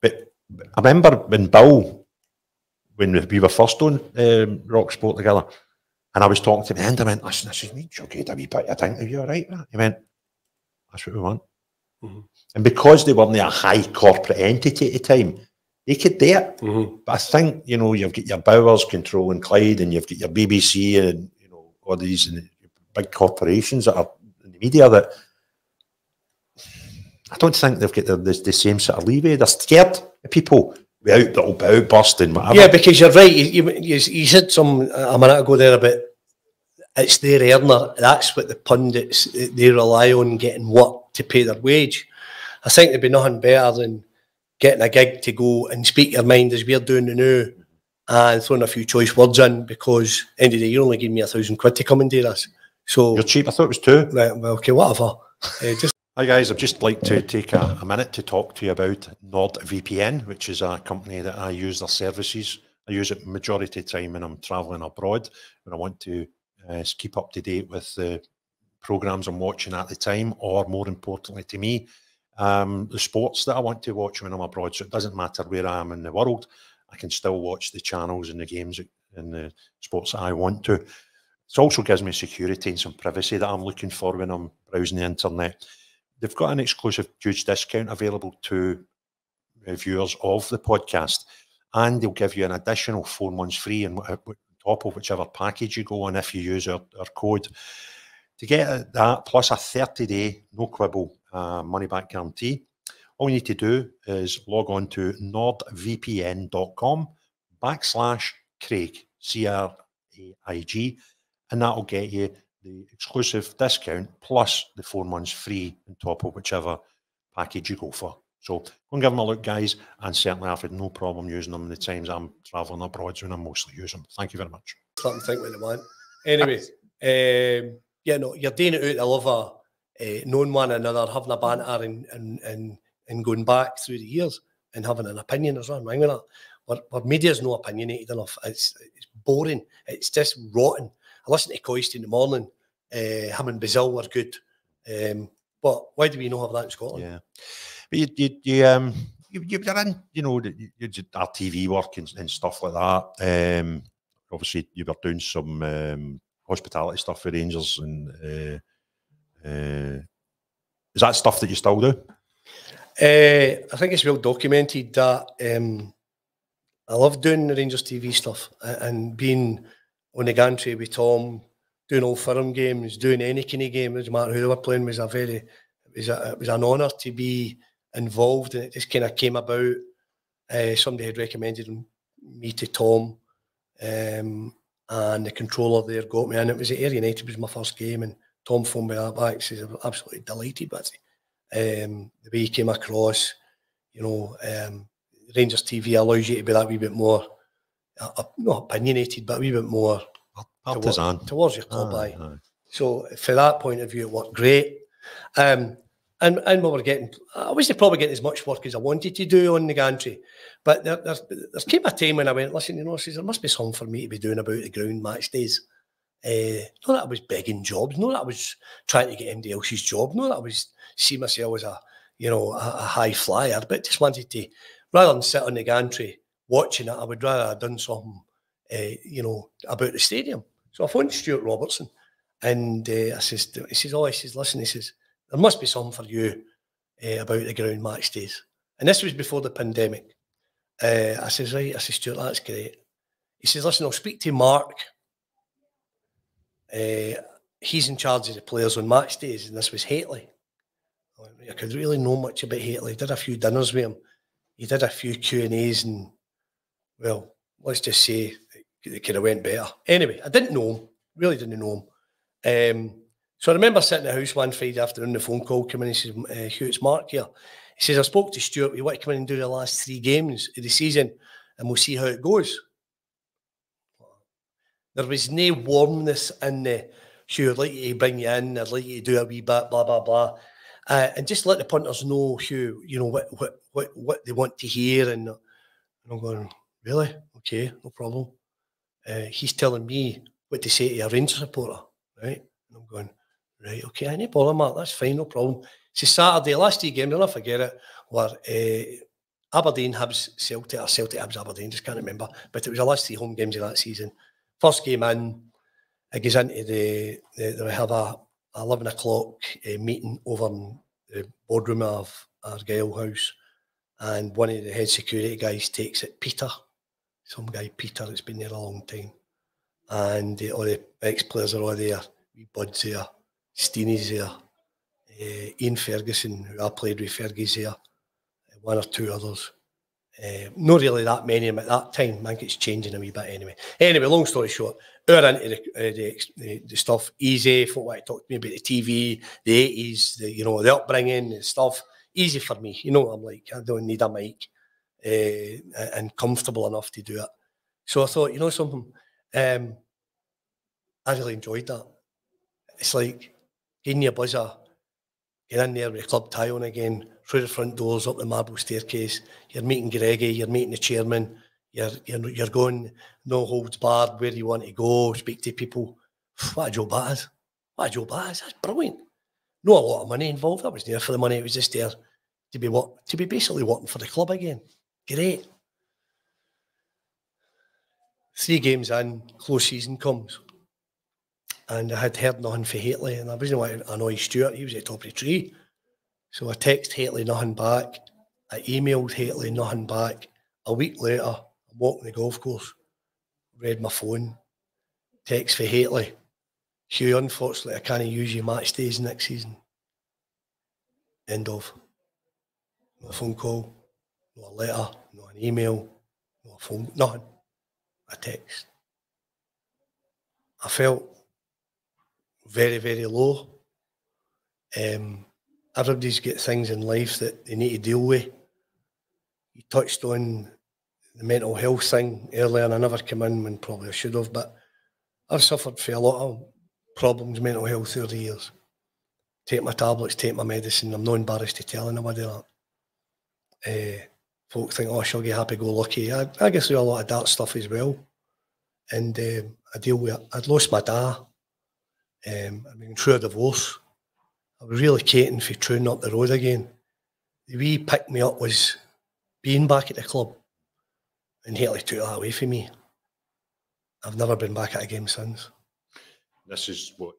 But I remember when Bill, when we were first doing um, Rock Sport together, and I was talking to him, and I went, listen, this is me, it's okay, a wee bit of think, are you all right? He went, that's what we want. Mm-hmm. And because they weren't a high corporate entity at the time, they could do it. Mm-hmm. But I think, you know, you've got your Bowers, Control and Clyde, and you've got your B B C and, you know, all these big corporations that are in the media that I don't think they've got the, the, the same sort of leeway. They're scared of people without the old outburst and whatever. Yeah, because you're right. You, you, you said some a minute ago there about it's their earner. That's what the pundits, they rely on getting work to pay their wage. I think there'd be nothing better than getting a gig to go and speak your mind as we're doing the new and throwing a few choice words in, because end of the day, you only give me a thousand quid to come and do this. So you're cheap. I thought it was two. Right, well, okay, whatever. uh, just Hi guys, I'd just like to take a, a minute to talk to you about NordVPN, which is a company that I use their services. I use it majority of the time when I'm travelling abroad, when I want to uh, keep up to date with the programmes I'm watching at the time, or more importantly to me, Um, the sports that I want to watch when I'm abroad. So it doesn't matter where I am in the world, I can still watch the channels and the games and the sports that I want to. It also gives me security and some privacy that I'm looking for when I'm browsing the internet. They've got an exclusive huge discount available to viewers of the podcast, and they'll give you an additional four months free on top of whichever package you go on if you use our, our code. To get that plus a thirty day no quibble Uh, money-back guarantee, all you need to do is log on to nordvpn.com backslash Craig, C R A I G, and that will get you the exclusive discount plus the four months free on top of whichever package you go for. So go and give them a look, guys, and certainly I've had no problem using them the times I'm travelling abroad, so I mostly use them. Thank you very much. Something to think what they want. Anyway, um, yeah, no, you're doing it out of love. Uh, knowing one another, having a banter and, and, and, and going back through the years and having an opinion as well. I'm mean, our media is not opinionated enough. It's, it's boring. It's just rotten. I listened to Coist in the morning. Uh, him and Bazil were good. Um, but why do we not have that in Scotland? Yeah. But you, you, you, um, you, you're in, you know, you, you did our T V work and, and stuff like that. Um, obviously, you were doing some um, hospitality stuff for Rangers and... Uh, Uh, is that stuff that you still do? Uh, I think it's well documented that um, I love doing the Rangers T V stuff and being on the gantry with Tom, doing Old Firm games, doing any kind of game, no matter who they were playing, was a very, it was, a, it was an honour to be involved, and it just kind of came about. Uh, somebody had recommended me to Tom, um, and the controller there got me, and it was at Air United, was my first game, and Tom phoned me up back, says, I'm absolutely delighted with it. Um, the way he came across, you know, um, Rangers T V allows you to be that wee bit more, uh, not opinionated, but a wee bit more artisan toward, towards your club. Aye, aye. So from that point of view, it worked great. Um, and, and we were getting, I was probably getting as much work as I wanted to do on the gantry, but there, there, there came a time when I went, listen, you know, I says, there must be something for me to be doing about the ground match days. Uh, not that I was begging jobs, not that I was trying to get anybody else's job, not that I was see myself as a, you know, a, a high flyer, but just wanted to, rather than sit on the gantry watching it, I would rather have done something, uh, you know, about the stadium. So I phoned Stuart Robertson, and uh, I says, he says, oh, he says, listen, he says, there must be something for you uh, about the ground match days. And this was before the pandemic. Uh, I says, right, I says, Stuart, that's great. He says, listen, I'll speak to Mark. Uh, he's in charge of the players on match days, and this was Haitley. I could really know much about Haitley. Did a few dinners with him. He did a few Q and A's, and, well, let's just say it, it could have went better. Anyway, I didn't know him. Really didn't know him. Um, so I remember sitting in the house one Friday afternoon, the phone call came in, and he says, uh, Hugh, it's Mark here. He says, I spoke to Stuart. We want to come in and do the last three games of the season, and we'll see how it goes. There was no warmness in the, sure, I'd like you to bring you in, I'd like you to do a wee bit, blah, blah, blah. uh, and just let the punters know who, you know, what what what what they want to hear. And, and I'm going, really? Okay, no problem. Uh, he's telling me what to say to a Rangers supporter, right? And I'm going, right, okay, I need bother, Mark, that's fine, no problem. So Saturday, last two games, I'll never forget it, were uh, Aberdeen, Hibs, Celtic, or Celtic, Hibs, Aberdeen, just can't remember, but it was the last three home games of that season. First game in, it goes into the, the, the we have a eleven o'clock uh, meeting over in the boardroom of Argyle House, and one of the head security guys takes it, Peter, some guy, Peter, that's been there a long time, and uh, all the ex-players are all there, wee Bud's there, Steenie's there, uh, Ian Ferguson, who I played with, Fergie's there, uh, one or two others. Uh, not really that many of them at that time. I think it's changing a wee bit anyway. Anyway, long story short, we're into the, uh, the, the, the stuff, easy for what I talked to me about the T V, the eighties, the, you know, the upbringing and stuff. Easy for me. You know what I'm like. I don't need a mic, uh, and comfortable enough to do it. So I thought, you know something, um, I really enjoyed that. It's like getting your buzzer, you're in there with the club tie on again, through the front doors, up the marble staircase, you're meeting Greggy, you're meeting the chairman, you're, you're, you're going no holds barred, where you want to go, speak to people. What a job that is. What a job that is. That's brilliant. Not a lot of money involved. I was there for the money. It was just there to be work, to be basically working for the club again. Great. Three games in, close season comes. And I had heard nothing for Haitley, and I wasn't wanting to annoy Stewart, he was at the top of the tree. So I texted Haitley, nothing back. I emailed Haitley, nothing back. A week later, I'm walking the golf course, read my phone, text for Haitley. Hugh, unfortunately, I can't use your match days next season. End of. No phone call, no letter, no an email, no phone, nothing. A text. I felt very, very low. Um, everybody's got things in life that they need to deal with. You touched on the mental health thing earlier, and I never came in when probably I should have, but I've suffered for a lot of problems, mental health, through the years. Take my tablets, take my medicine. I'm not embarrassed to tell anybody that. Uh, folk think, oh, she'll get happy-go-lucky. I, I guess there's a lot of dark stuff as well, and um, I deal with it. I'd lost my dad. Um, I mean, through a divorce, I was really cating for truing up the road again. The wee pick me up was being back at the club, and Haitley took that away from me. I've never been back at a game since. This is what,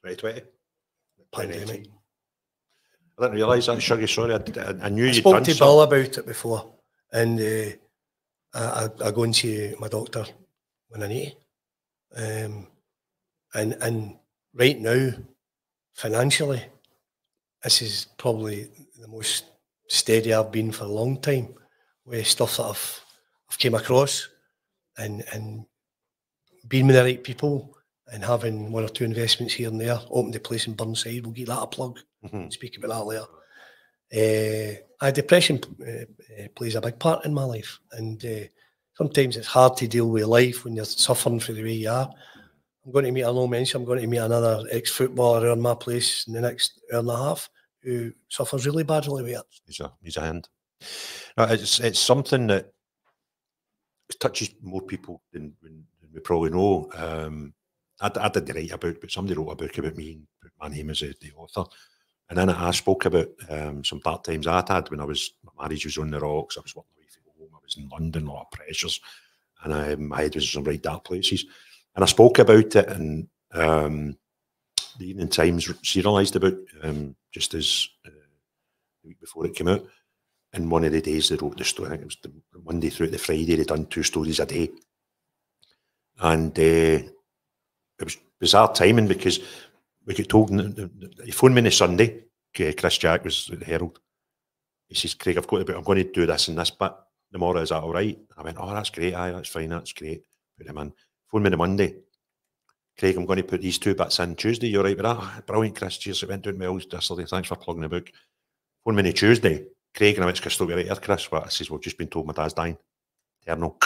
twenty twenty? Pandemic. I didn't realise that, Shuggy, sorry. I, I knew you'd done something. I spoke to Bill about it before, and uh, I, I, I go and see my doctor when I need it. Um, and, and right now, financially, this is probably the most steady I've been for a long time with stuff that I've, I've came across, and, and being with the right people and having one or two investments here and there. Opened the place in Burnside, we'll give that a plug. Mm-hmm. Speak about that later. Uh, depression uh, plays a big part in my life, and uh, sometimes it's hard to deal with life when you're suffering for the way you are. I'm going to meet, I know mention, I'm going to meet another ex-footballer in my place in the next hour and a half who suffers really badly with it. He's a, he's a hand. No, it's, it's something that touches more people than, than we probably know. Um, I, I did write about, but somebody wrote a book about me, put my name as the, the author. And then I spoke about um, some bad times I'd had when I was, my marriage was on the rocks, I was working away from home, I was in London, a lot of pressures, and I, my head was in some right dark places. And I spoke about it, and um, the Evening Times serialised about um, just as uh, the week before it came out. And one of the days they wrote the story, I think it was the Monday through the Friday, they'd done two stories a day. And uh, it was bizarre timing because we got told, he phoned me on a Sunday, Chris Jack was at the Herald. He says, Craig, I've got to, I'm going to do this and this, but tomorrow, is that all right? I went, oh, that's great, aye, that's fine, that's great. Put him in. Phone me on Monday. Craig, I'm going to put these two bits in Tuesday. You're right with that? Oh, brilliant, Chris. Cheers. It went down well yesterday. Thanks for plugging the book. Phone me on Tuesday. Craig, and I went to Crystal, we're right here, Chris. What? I says, we've just been told my dad's dying. Terminal.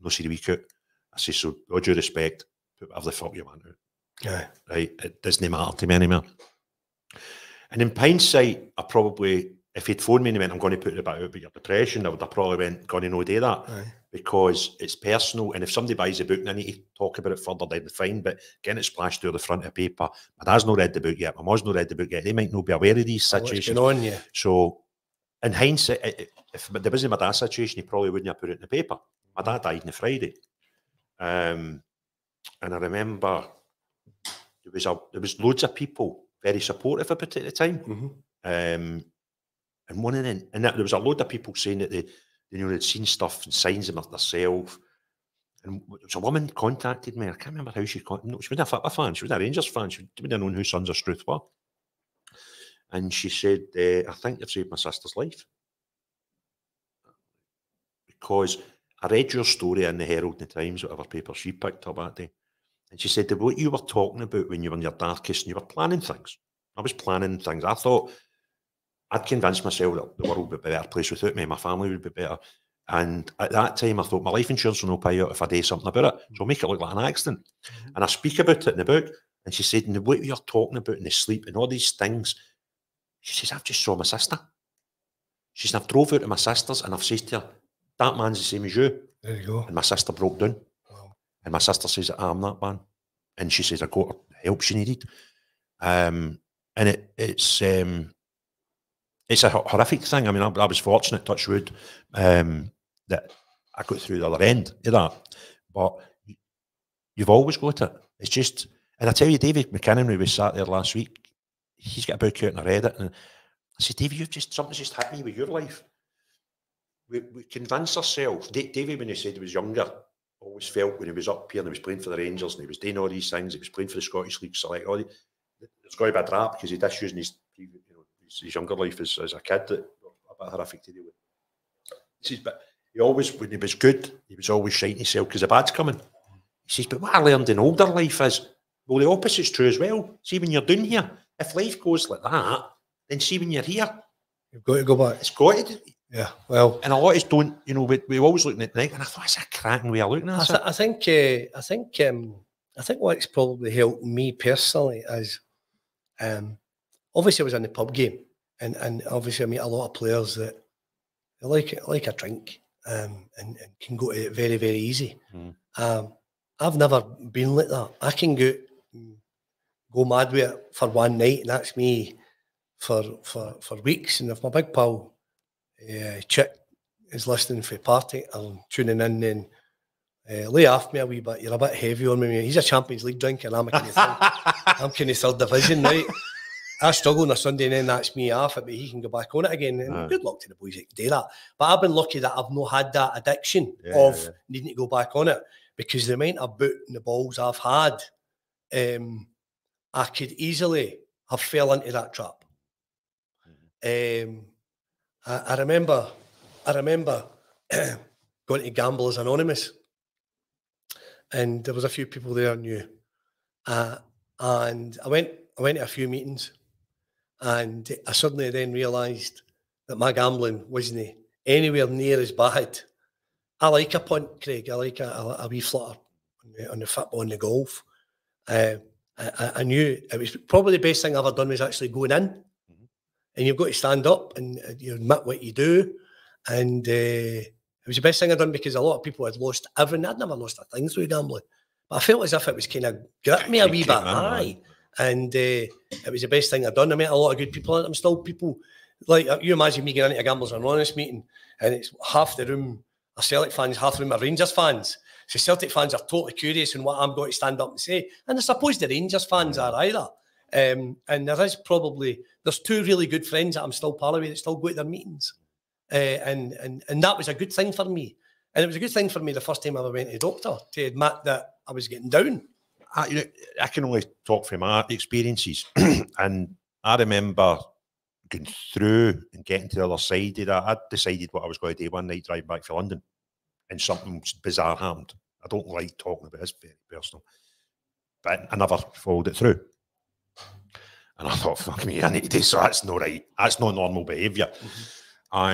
No, see the week out. I says, so, with all due respect, put whatever the fuck you want out. Yeah. Right? It doesn't matter to me anymore. And in hindsight, I probably, if he'd phoned me and he went, I'm going to put it about your depression, I would have probably went, going to no do that. Aye. Because it's personal. And if somebody buys the book and I need to talk about it further, then fine. But getting it splashed through the front of paper, my dad's not read the book yet, my mum's not read the book yet, they might not be aware of these situations. What's going on, yeah. So in hindsight, if there wasn't my dad's situation, he probably wouldn't have put it in the paper. My dad died on a Friday. Um, and I remember there was a, there was loads of people very supportive about it at the time. Mm-hmm. um, and one of them, and that, there was a load of people saying that they, you know, they'd seen stuff and signs of themselves. And there was a woman contacted me. I can't remember how she contacted me. She was a football fan. She was a Rangers fan. She didn't know who Sons of Struth were. And she said, uh, I think you've saved my sister's life. Because I read your story in the Herald and the Times, whatever paper she picked up that day. And she said that what you were talking about when you were in your darkest and you were planning things. I was planning things. I thought I'd convinced myself that the world would be a better place without me, my family would be better. And at that time, I thought my life insurance will not pay out if I do something about it. So I'll make it look like an accident. And I speak about it in the book. And she said, and what you're talking about in the sleep and all these things, she says, I've just saw my sister. She said, I've drove out to my sister's and I've said to her, that man's the same as you. There you go. And my sister broke down. Wow. And my sister says, I'm that man. And she says, I got her help she needed. Um, and it, it's... Um, It's a horrific thing. I mean, I, I was fortunate, touch wood, um, that I got through the other end of that. But you've always got it. It's just, and I tell you, Davie McKinnon, we sat there last week, he's got a book out and I read it. And I said, Davie, you've just, something's just hit me with your life. We, we convince ourselves. D Davie, when he said he was younger, always felt when he was up here and he was playing for the Rangers and he was doing all these things, he was playing for the Scottish League Select, all the, it's got to be a drap because he just using his previous, his younger life as, as a kid that a bit horrific to deal with. But he always, when he was good, he was always shiting himself because the bad's coming. He says, but what I learned in older life is, well, the opposite's true as well. See, when you're down here, if life goes like that, then see when you're here. You've got to go back. It's got to do. Yeah, well. And a lot of us don't, you know, we, we're always looking at night, and I thought, it's a cracking way of looking at it. I think, uh, I think, um, I think what's probably helped me personally is, um, obviously, I was in the pub game, and, and obviously I meet a lot of players that they like like a drink um, and, and can go to it very, very easy. Mm. Um, I've never been like that. I can go, go mad with it for one night, and that's me for for, for weeks. And if my big pal, uh, Chick, is listening for a party, I'm tuning in and uh, lay off me a wee bit. You're a bit heavy on me. He's a Champions League drinker, and I'm a kind of third, I'm kind of third division, right? I struggle on a Sunday and then that's me off it, but he can go back on it again. And uh, good luck to the boys that do that. But I've been lucky that I've not had that addiction yeah, of yeah. needing to go back on it because the amount of boot and the balls I've had, um, I could easily have fell into that trap. Um, I, I remember, I remember going to Gamblers Anonymous, and there was a few people there I knew, uh, and I went, I went to a few meetings. And I suddenly then realised that my gambling wasn't anywhere near as bad. I like a punt, Craig. I like a, a, a wee flutter on the, on the football and the golf. Uh, I, I knew it was probably the best thing I've ever done was actually going in. Mm-hmm. And you've got to stand up and you admit what you do. And uh, it was the best thing I'd done because a lot of people had lost everything. I'd never lost a thing through gambling. But I felt as if it was kind of gripped me a wee bit. Aye. And uh, it was the best thing I've done. I met a lot of good people. I'm still people, like, you imagine me getting into a Gamblers Anonymous meeting and it's half the room are Celtic fans, half the room are Rangers fans. So Celtic fans are totally curious in what I'm going to stand up and say. And I suppose the Rangers fans are either. Um, and there is probably, there's two really good friends that I'm still pal with that still go to their meetings. Uh, and, and, and that was a good thing for me. And it was a good thing for me the first time I ever went to the doctor to admit that I was getting down. I, you know, I can only talk from my experiences, and I remember going through and getting to the other side of that. I decided what I was going to do one night, drive back to London, and something bizarre happened. I don't like talking about this, very personal, but I never followed it through. And I thought, fuck me, I need to do so. That's not right. That's not normal behaviour. Mm-hmm.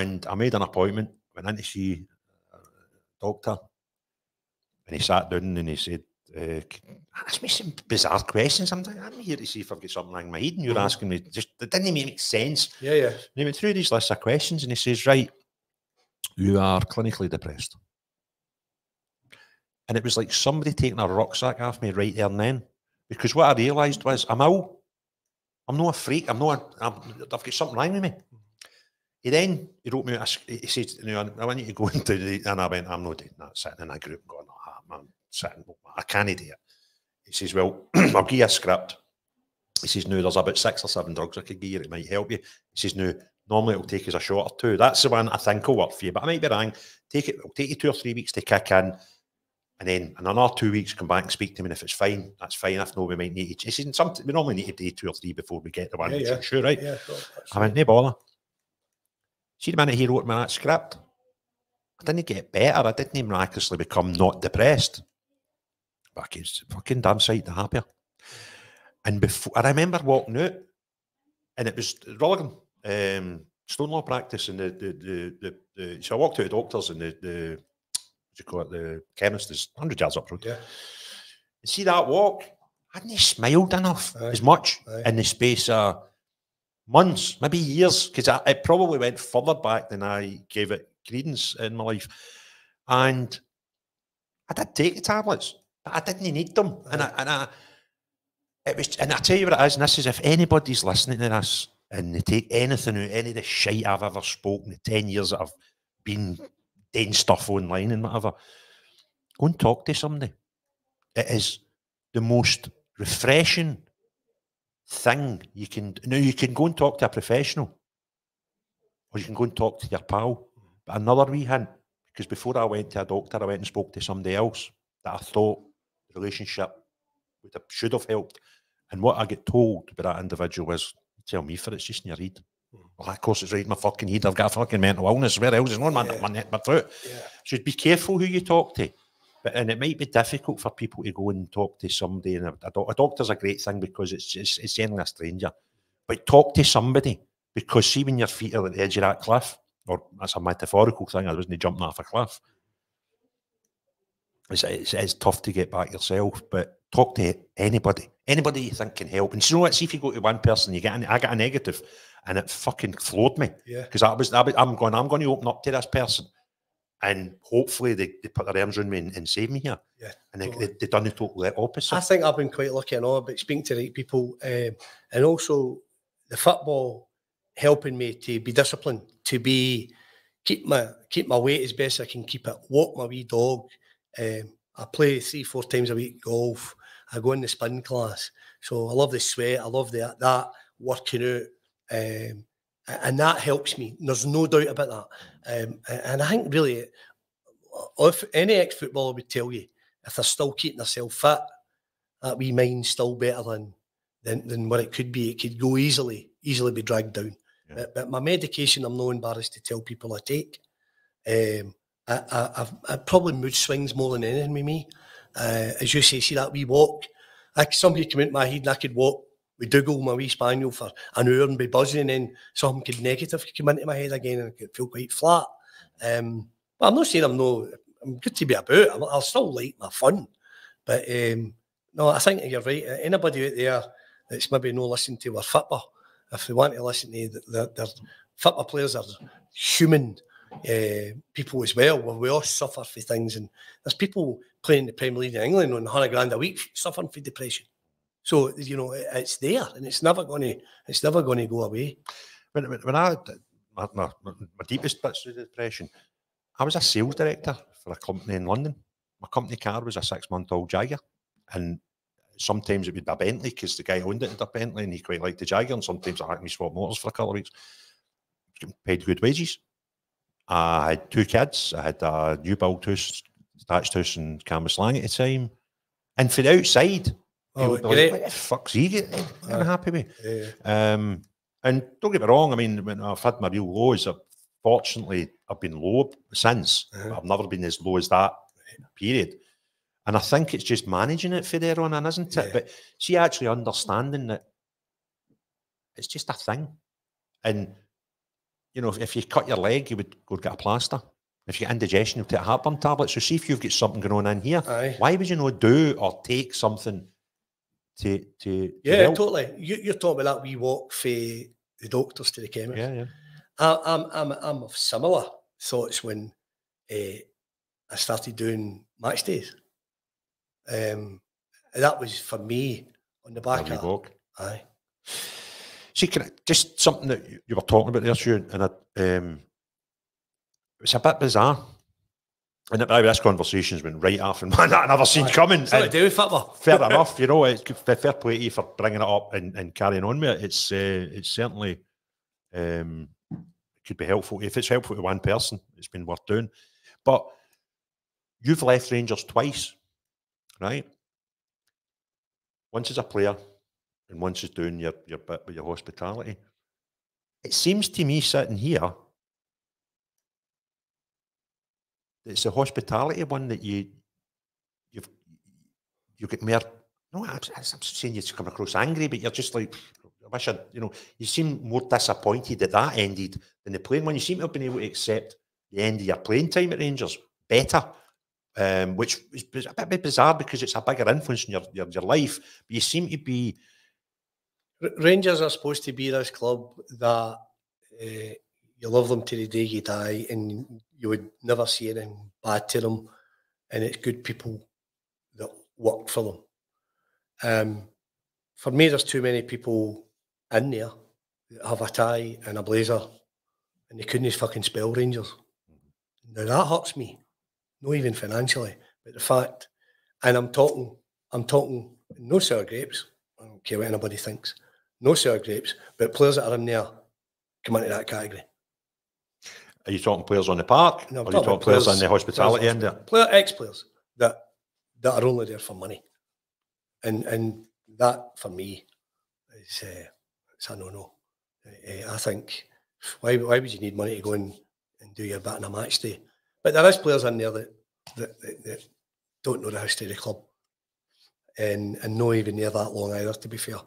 And I made an appointment, went in to see a doctor, and he sat down and he said, Uh, ask me some bizarre questions. I'm, I'm here to see if I've got something like my head, and you're asking me, just it didn't even make sense. Yeah, yeah. And he went through these lists of questions and he says, right, you are clinically depressed. And it was like somebody taking a rucksack off me right there and then, because what I realised was I'm ill. I'm not a freak. I'm not. A, I'm, I've got something wrong with me. He then he wrote me. He said, you know, I want you to go into the, and I went, I'm not doing that. Sitting in a group, and going, oh, I'm sitting. I can't do it. He says, well, I'll give you a script. He says, no, there's about six or seven drugs I could give you that might help you. He says, no, normally it'll take us a shot or two. That's the one I think will work for you, but I might be wrong. Take it. It'll take you two or three weeks to kick in. And then in another two weeks, come back and speak to me. And if it's fine, that's fine. If no, we might need to. He said, something, we normally need to do two or three before we get the one. Yeah, yeah. Sure, right? Yeah, sure, I went, no bother. See the minute he wrote me that script, I didn't get better. I didn't miraculously become not depressed. But I keep fucking damn sight the happier. And before, I remember walking out, and it was Rolligan, um, Stone Law practice, and the the, the, the, the, so I walked out of the doctors and the, the you call it, the chemist is a hundred yards up the road. Yeah. And see that walk, hadn't he smiled enough aye, as much aye. in the space of months, maybe years, because it probably went further back than I gave it credence in my life. And I did take the tablets, but I didn't need them. Aye. And I, and I, it was, and I tell you what it is, and this is if anybody's listening to this and they take anything out, any of the shite I've ever spoken, the ten years that I've been doing stuff online and whatever, go and talk to somebody. It is the most refreshing thing you can do. Now, you can go and talk to a professional, or you can go and talk to your pal. But another wee hint, because before I went to a doctor, I went and spoke to somebody else that I thought the relationship would have, should have helped. And what I get told by that individual was, tell me for it, it's just in your head. Well, of course, it's right in my fucking head. I've got a fucking mental illness. Where else is on my, yeah. my neck, my throat? Yeah. So be careful who you talk to. But, and it might be difficult for people to go and talk to somebody. And a, a, doc, a doctor's a great thing because it's it's, it's only a stranger. But talk to somebody, because see when your feet are at the edge of that cliff, or that's a metaphorical thing, I wasn't jumping off a cliff. It's, it's, it's tough to get back yourself, but talk to anybody. Anybody you think can help. And so, you know what, see if you go to one person, you get an, I got a negative, and it fucking floored me. Yeah. Because I was, I was, I'm going, I'm going to open up to this person, and hopefully they, they put their arms around me and, and save me here. Yeah. And they, totally. they, they've done the total opposite. I think I've been quite lucky and all, but speaking to the right people, um, and also the football helping me to be disciplined, to be keep my keep my weight as best I can keep it. Walk my wee dog. Um, I play three, four times a week golf. I go in the spin class. So I love the sweat. I love the, that working out. Um, and that helps me. There's no doubt about that. Um, and I think really, if any ex-footballer would tell you, if they're still keeping themselves fit, that wee mind's still better than, than, than what it could be. It could go easily, easily be dragged down. Yeah. But, but my medication, I'm not embarrassed to tell people I take. Um, I, I, I've, I probably mood swings more than anything with me. Uh, as you say, see that wee walk. I, somebody came into my head and I could walk with Dougal, my wee spaniel, for an hour and be buzzing, and then something could negative come into my head again and I could feel quite flat. Um, but I'm not saying I'm no, I'm good to be about. I'm, I'll still like my fun. But um, no, I think you're right. Anybody out there that's maybe no listening to our football, if they want to listen to the, the, their football players are human uh, people as well. We all suffer for things, and there's people playing the Premier League in England on a hundred grand a week suffering for depression. So, you know, it's there, and it's never going to, it's never going to go away. When, when I, my, my, my deepest bits of depression, I was a sales director for a company in London. My company car was a six-month-old Jaguar, and sometimes it would be a Bentley, because the guy owned it in a Bentley, and he quite liked the Jaguar, and sometimes I had me swap motors for a couple of weeks. Paid good wages. I had two kids. I had a new-built house, thatched house in Cambuslang at the time. And for the outside... Oh, what the fuck's he getting unhappy with? Yeah, yeah. Um, and don't get me wrong, I mean, when I've had my real lows, I've, fortunately, I've been low since. Uh -huh. I've never been as low as that period. And I think it's just managing it for there on in, isn't it? Yeah. But see, actually understanding that it's just a thing. And, you know, if, if you cut your leg, you would go get a plaster. If you get indigestion, you'll take a heartburn tablet. So see if you've got something going on in here. Aye. Why would you not do or take something to to Yeah, to help? Totally. You, you're talking about that wee walk for the doctors to the chemist. Yeah, yeah. I, I'm, I'm, I'm of similar thoughts when uh, I started doing match days. Um, that was for me on the back of walk. Aye. See, can I, just something that you, you were talking about there, Stuart, and I, um, it's a bit bizarre. And this conversation's been right off, and man, that I've never seen right. coming. It's not to do with football. Fair enough, you know, it's fair play to you for bringing it up and, and carrying on with it. It's, uh, it's certainly um, it could be helpful. If it's helpful to one person, it's been worth doing. But you've left Rangers twice, right? Once as a player, and once is doing your, your bit with your hospitality. It seems to me sitting here, it's the hospitality one that you, you've, you get more, no, I'm, I'm saying you come across angry, but you're just like, I wish I, you know, you seem more disappointed that that ended than the playing one. You seem to have been able to accept the end of your playing time at Rangers better. Um, which is a bit bizarre because it's a bigger influence in your, your, your life, but you seem to be... Rangers are supposed to be this club that uh, you love them till the day you die and you would never see anything bad to them, and it's good people that work for them. Um, for me, there's too many people in there that have a tie and a blazer and they couldn't fucking spell Rangers. Now that hurts me. Not even financially, but the fact, and I'm talking, I'm talking no sour grapes. I don't care what anybody thinks. No sour grapes, but players that are in there come into that category. Are you talking players on the park? No, I'm or talking, are you talking players, players on the hospitality end there. Player ex-players that that are only there for money, and and that for me is uh, it's a no-no. Uh, I think why why would you need money to go and and do your bit on a match day? But there is players in there that, that, that, that don't know the history of the club and, and not even there that long either, to be fair.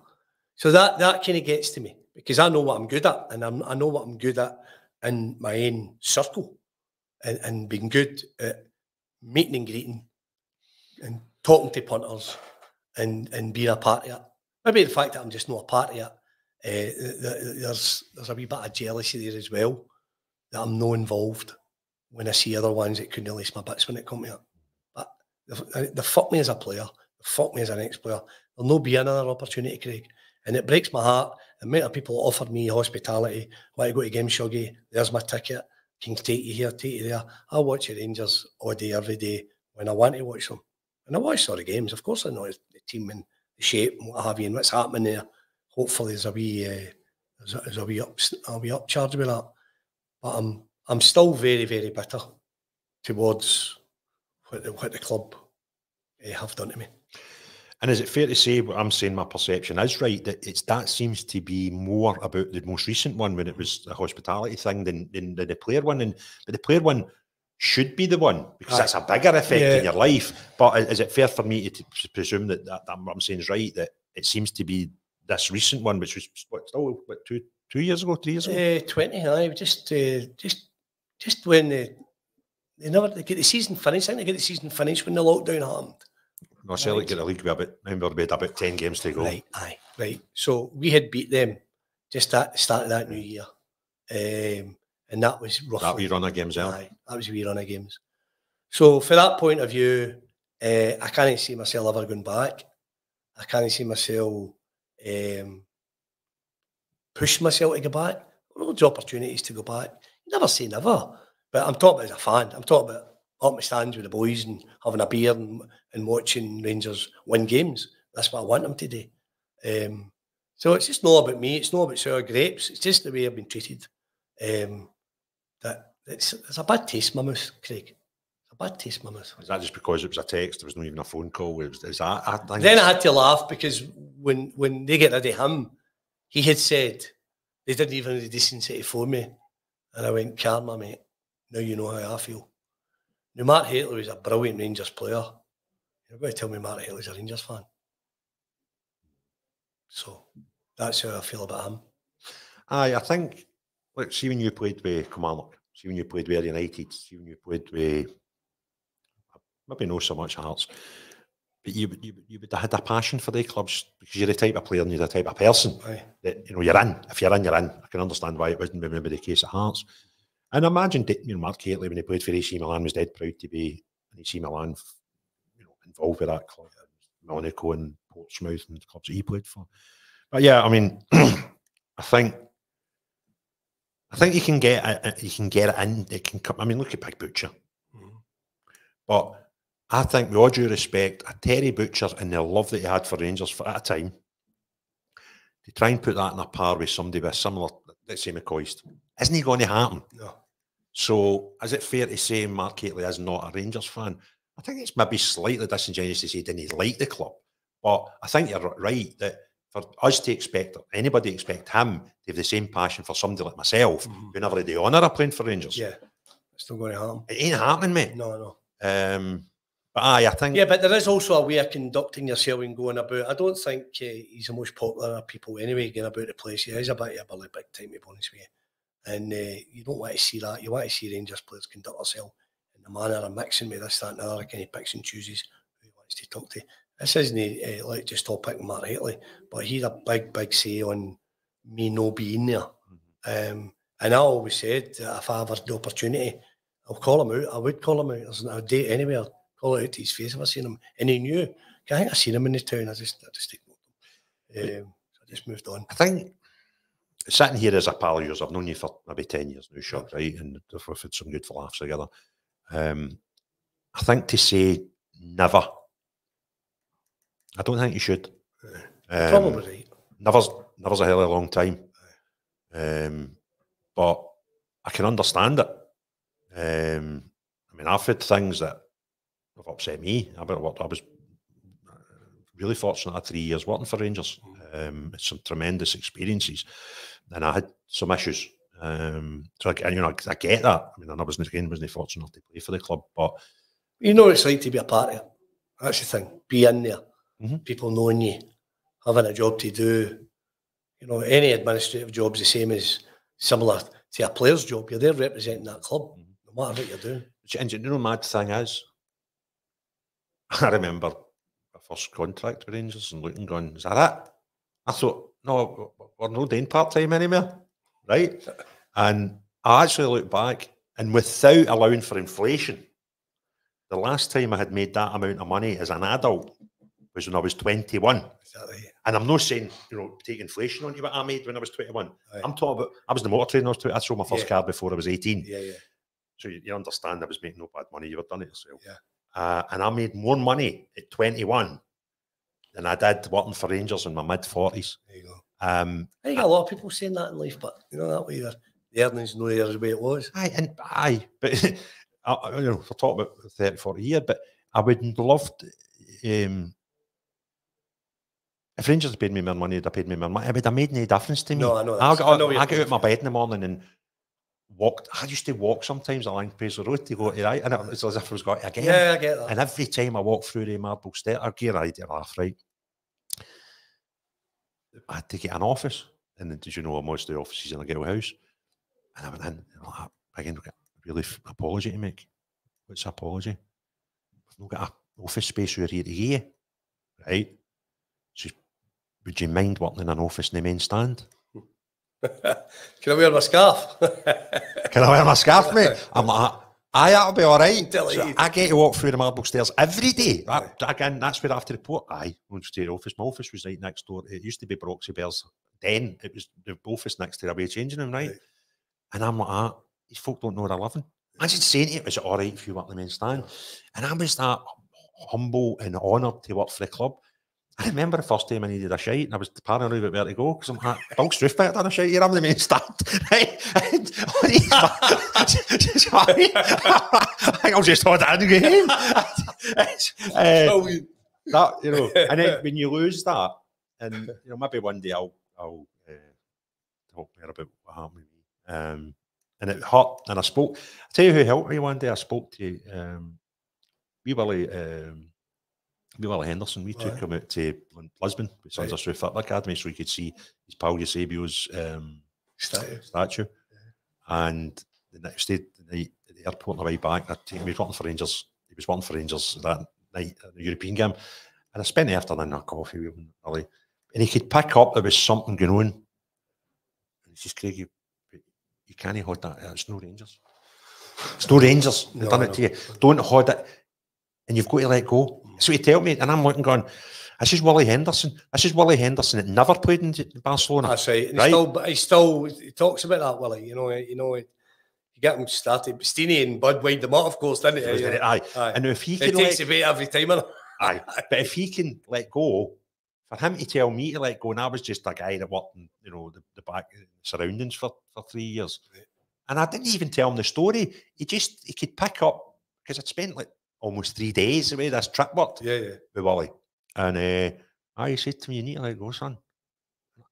So that, that kind of gets to me because I know what I'm good at and I'm, I know what I'm good at in my own circle and, and being good at meeting and greeting and talking to punters and, and being a part of it. Maybe the fact that I'm just not a part of it, uh, there's, there's a wee bit of jealousy there as well that I'm not involved when I see other ones that couldn't release my bits when it come to it. But they, they fuck me as a player, they fuck me as an ex-player. There'll no be another opportunity, Craig. And it breaks my heart. The amount of people that offered me hospitality, why I go to Game Shoggy, there's my ticket, can take you here, take you there. I watch your Rangers all day, every day, when I want to watch them. And I watch all the games, of course I know the team and the shape and what have you and what's happening there. Hopefully there's a wee, uh, there's a, there's a wee, up, a wee upcharge with that. But I'm... Um, I'm still very, very bitter towards what the, what the club eh, have done to me. And is it fair to say, what I'm saying, my perception is right, that it's that seems to be more about the most recent one when it was the hospitality thing than, than, than the player one. And but the player one should be the one because I, that's a bigger effect yeah. in your life. But is it fair for me to, to presume that, that, that what I'm saying is right, that it seems to be this recent one, which was what, still what, two, two years ago, three years ago? Uh, twenty, I just uh, just... Just when they, they never they get the season finished, I think they get the season finished when the lockdown happened. No, Celtic right. get the league with about, remember we had about ten games to go. Right, aye, right. So we had beat them just at the start of that new year. Um, and that was roughly... That wee run of games out. Aye, that was a wee run of games. So from that point of view, uh, I can't see myself ever going back. I can't see myself um, pushing myself to go back. Loads of opportunities to go back. Never say never, but I'm talking about as a fan. I'm talking about up my stands with the boys and having a beer and, and watching Rangers win games. That's what I want them to do. Um, so it's just not about me. It's not about sour grapes. It's just the way I've been treated. Um, that it's, it's a bad taste in my mouth, Craig. It's a bad taste in my mouth. Is that just because it was a text? There was not even a phone call? It was, is that, I think then I had to laugh because when, when they get rid of him, he had said they didn't even have the decency to phone me. And I went, karma, mate, now you know how I feel. Now, Mark Haley was a brilliant Rangers player. You're going to tell me Mark Haley's a Rangers fan. So that's how I feel about him. Aye, I think, look, see when you played with Kilmarnock, See when you played with United, see when you played with, maybe not so much Hearts, but you you you would have had a passion for the clubs because you're the type of player and you're the type of person Aye. that, you know, you're in. If you're in, you're in. I can understand why it wasn't maybe the case at Hearts. And I imagine, you know, Mark Cately when he played for A C Milan was dead proud to be an A C Milan, you know, involved with that club, Monaco and Portsmouth and the clubs that he played for. But yeah, I mean, I think. I think you can get it, you can get it in, it can come, I mean, look at Big Butcher. Mm-hmm. But I think, with all due respect, a Terry Butcher and the love that he had for Rangers for at a time, to try and put that in a par with somebody with a similar, let's say McCoist, isn't he going to happen? No. So, is it fair to say Mark Cately is not a Rangers fan? I think it's maybe slightly disingenuous to say he didn't like the club. But I think you're right that for us to expect, anybody expect him to have the same passion for somebody like myself, mm-hmm. who never had the honour of playing for Rangers. Yeah, it's not going to happen. It ain't happening, mate. No, no. Um, but aye, I think... Yeah, but there is also a way of conducting yourself and going about. I don't think uh, he's the most popular of people anyway, going about the place. He is a bit of a bully, big time, to be honest with you. And uh, you don't want to see that. You want to see Rangers players conduct themselves in the manner of mixing with this, that and the other, kind of picks and chooses who he wants to talk to. This isn't uh, like just stop picking Mark Cately, but he had a big, big say on me no being there. Mm-hmm. um, and I always said that if I ever had the opportunity, I'll call him out. I would call him out. I'll date anywhere. I'd call it out to his face if I seen him. And he knew. I think I seen him in the town. I just, I just ignored him. Um, so I just moved on. I think sitting here as a pal of yours, I've known you for maybe ten years now, short, right? And we've had some good laughs together. Um, I think to say never. I don't think you should. Um, Probably right. Never's, never's a hell of a long time. Um, but I can understand it. Um, I mean, I've had things that have upset me. I was really fortunate. I had three years working for Rangers. Um, some tremendous experiences. And I had some issues. Um, so, I, you know, I, I get that. I mean, I wasn't, again, wasn't fortunate to play for the club. But you know what it's like to be a part of it. That's the thing. Be in there. Mm-hmm. People knowing you, having a job to do, you know, any administrative job's the same as similar to a player's job. You're there representing that club, no matter what you're doing. And you know, the mad thing is, I remember my first contract with Rangers and looking, going, is that it? I thought, no, we're not doing part time anymore, right? And I actually look back, and without allowing for inflation, the last time I had made that amount of money as an adult was when I was twenty-one. Exactly. And I'm not saying, you know, take inflation on you, but I made when I was twenty-one. Right. I'm talking about, I was in the motor trade when I was twenty. I sold my first yeah. car before I was eighteen. Yeah, yeah. So you, you understand I was making no bad money. You were done it yourself. Yeah. Uh, and I made more money at twenty-one than I did working for Rangers in my mid-forties. There you go. Um, I think I, a lot of people saying that in life, but you know that way, the earnings no there the way it was. Aye, and aye, but I, you know, we're talking about thirty, forty years, but I would love to, um, if Rangers had paid me more money, they'd have paid me more money. It would have made no difference to me. No, I know. I got, I know I, I got out of my bed in the morning and walked. I used to walk sometimes along Paisley Road to go to the right, and it was as if I was going again. Yeah, I get that. And every time I walked through the marble stair, I get an idea laugh, right? I had to get an office, and then, did you know, most of the offices in a girl house? And I went in, and I began to get a really apology to make. What's an apology? We've not got an office space over here to hear, right? Would you mind working in an office in the main stand? Can I wear my scarf? Can I wear my scarf, mate? I'm like, aye, that'll be all right. So I get to walk through the marble stairs every day. That, again, that's where I have to report. Aye, I went to the office. My office was right next door. It used to be Broxy Bears. Then it was the office next to the way changing them, right? right? And I'm like, ah, these folk don't know what I'm loving. I just saying to you, is it all right if you work in the main stand? And I was that humble and honoured to work for the club. I remember the first time I needed a shite and I was paranoid about where to go because I'm like, Bulk's roof back on a shite here, I'm the main stand, right? And I think I'll just hold it in again. uh, that, you know, and then when you lose that, and you know, maybe one day I'll, I'll uh, talk more about what happened with me. Um, and it hurt, and I spoke, I tell you who helped me one day, I spoke to, um, we were like, um, We were at Henderson, we took right. him out to Lisbon, which right. is through Football Academy, so he could see his pal Eusebio's um, statue. statue. Yeah. And the next day at the, the airport on the way back, that he was wanting for Rangers. He was wanting for Rangers that night at the European game. And I spent the afternoon in a coffee with him early. And he could pick up there was something going on. And he says, Craig, you, you can't hold that. It's no Rangers. It's no Rangers. They've no, done it to you. Don't hold it. And you've got to let go. That's what he told me. And I'm looking going, this is Willie Henderson. This is Willie Henderson that never played in Barcelona. That's right. And right? He still, he still he talks about that, Willie. You know, you know, you get him started. Steenie and Bud wind them up, of course, didn't it? Yeah. Aye. Aye. And if he can it takes away every time. Aye. But if he can let go, for him to tell me to let go, and I was just a guy that worked in, you know, the, the back surroundings for, for three years. Right. And I didn't even tell him the story. He just, he could pick up, because I'd spent like almost three days the way this trip worked yeah, yeah. with Willie. And uh, I said to me, you need to let go, son.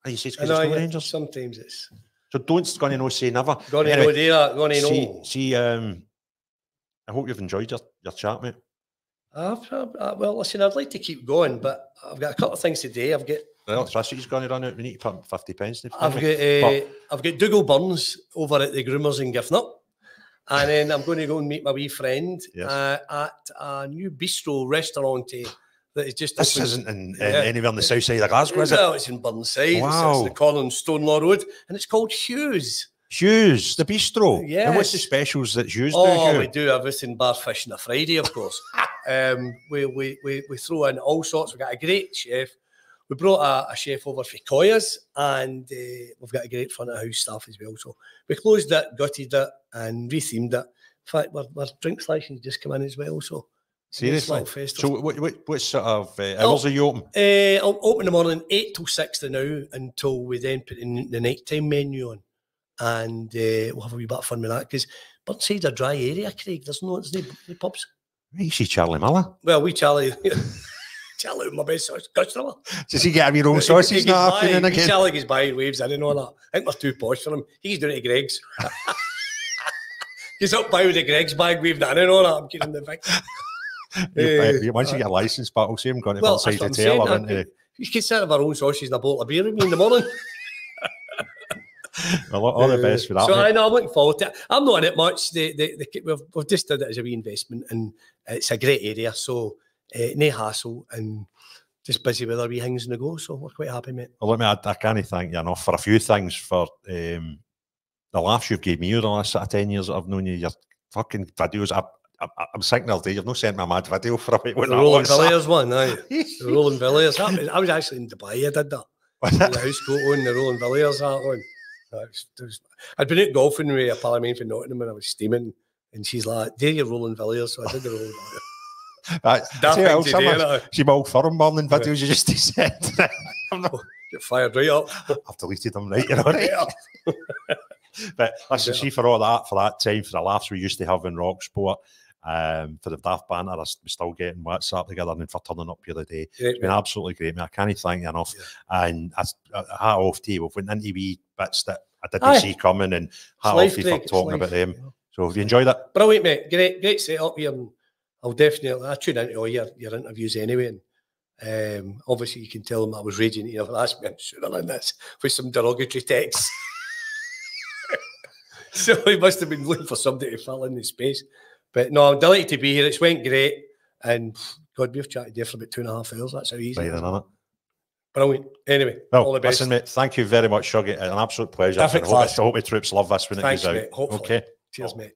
And he says, because it's no Rangers. Sometimes it's... So don't going to know, say never. Going to know, there, going to know. See, um, I hope you've enjoyed your, your chat, mate. I've, uh, well, listen, I'd like to keep going, but I've got a couple of things today. I've got... Well, that's what he's going to run out. We need to put fifty pence. I've got, uh, I've got Dougal Burns over at the Groomers in Giffnock. And then I'm going to go and meet my wee friend yes. uh, at a new bistro restaurant uh, that is just... This opened. Isn't in, in, yeah. anywhere on the south side of Glasgow, is it? No, it's in Burnside. Wow. It's, it's the corner on Stonelaw Road. And it's called Hughes. Hughes, the bistro? Yes. And what's the specials that Hughes oh, do? Oh, we do everything bar fish on a Friday, of course. um, we, we, we, we throw in all sorts. We've got a great chef. We brought a, a chef over for Koya's, and uh, we've got a great front of house staff as well. So we closed it, gutted it, and rethemed it. In fact, we're, we're drink slicing just come in as well. So seriously, so what, what, what sort of uh, hours oh, are you open? Uh, I'll open in the morning eight till six to now until we then put in the nighttime menu on, and uh, we'll have a wee bit of fun with that because Burnside's a dry area, Craig. There's no, there's no, no pubs. You see Charlie Muller? Well, we Charlie. Tell him my best customer. Does he get him your own sausages now? He's selling his buying waves in and all that. I think we're too posh for him. He's doing it to Greg's. He's up by with the Greg's bag waved in and all that. I'm getting the thing. Uh, once you get a licence, but I'll see him going to well, outside the tailor, isn't he? You can set up our own sausages and a bottle of beer with me in the morning. Well, all the best for that. So mate. I know I'm looking forward to it. I'm not in it much. The, the, the, we've, we've just done it as a wee investment, and it's a great area. So. Uh, no hassle and just busy with our wee things on the go, so we're quite happy, mate. Well, let me add, I can't thank you enough for a few things for um, the laughs you've gave me over the last sort of ten years I've known you, your fucking videos. I, I, I'm thinking all day, you've not sent me a mad video for a bit. The Rolling Villiers one, aye. The Rolling Villiers. I was actually in Dubai, I did that. The Housecoat one, the Rolling Villiers, that one. That was, that was, I'd been out golfing with a pal of mine from Nottingham and I was steaming, and she's like, there you're Rolling Villiers, so I did the Rolling Villiers. Right. Else, do, much, she old firm burning videos right. You just said. Get fired right up. I've deleted them right, you know. Right but listen, yeah. See for all that, for that time, for the laughs we used to have in rock sport, um, for the daft banter, we're still getting WhatsApp together and for turning up the other day. Yeah, it's been yeah. absolutely great, man. I can't thank you enough. Yeah. And I, I, I hat off to you. We've went into wee bits that I didn't Aye. see coming, and hat off to you for talking life. About them. Yeah. So have you enjoyed it? Brilliant, mate. Great, great set up here. I'll definitely, I tune into all your, your interviews anyway, and um, obviously you can tell them I was raging, you know, last minute sooner than this, with some derogatory texts. So he must have been looking for somebody to fill in the space. But no, I'm delighted to be here, it's went great, and God, we've chatted there for about two and a half hours, that's how easy. Right then, it? Brilliant. Anyway, no, all the best. Listen, mate, thank you very much, Shuggy, an absolute pleasure. I hope, I hope the troops love this when Thanks, it goes out. Mate, hopefully. Okay. Cheers, oh. mate.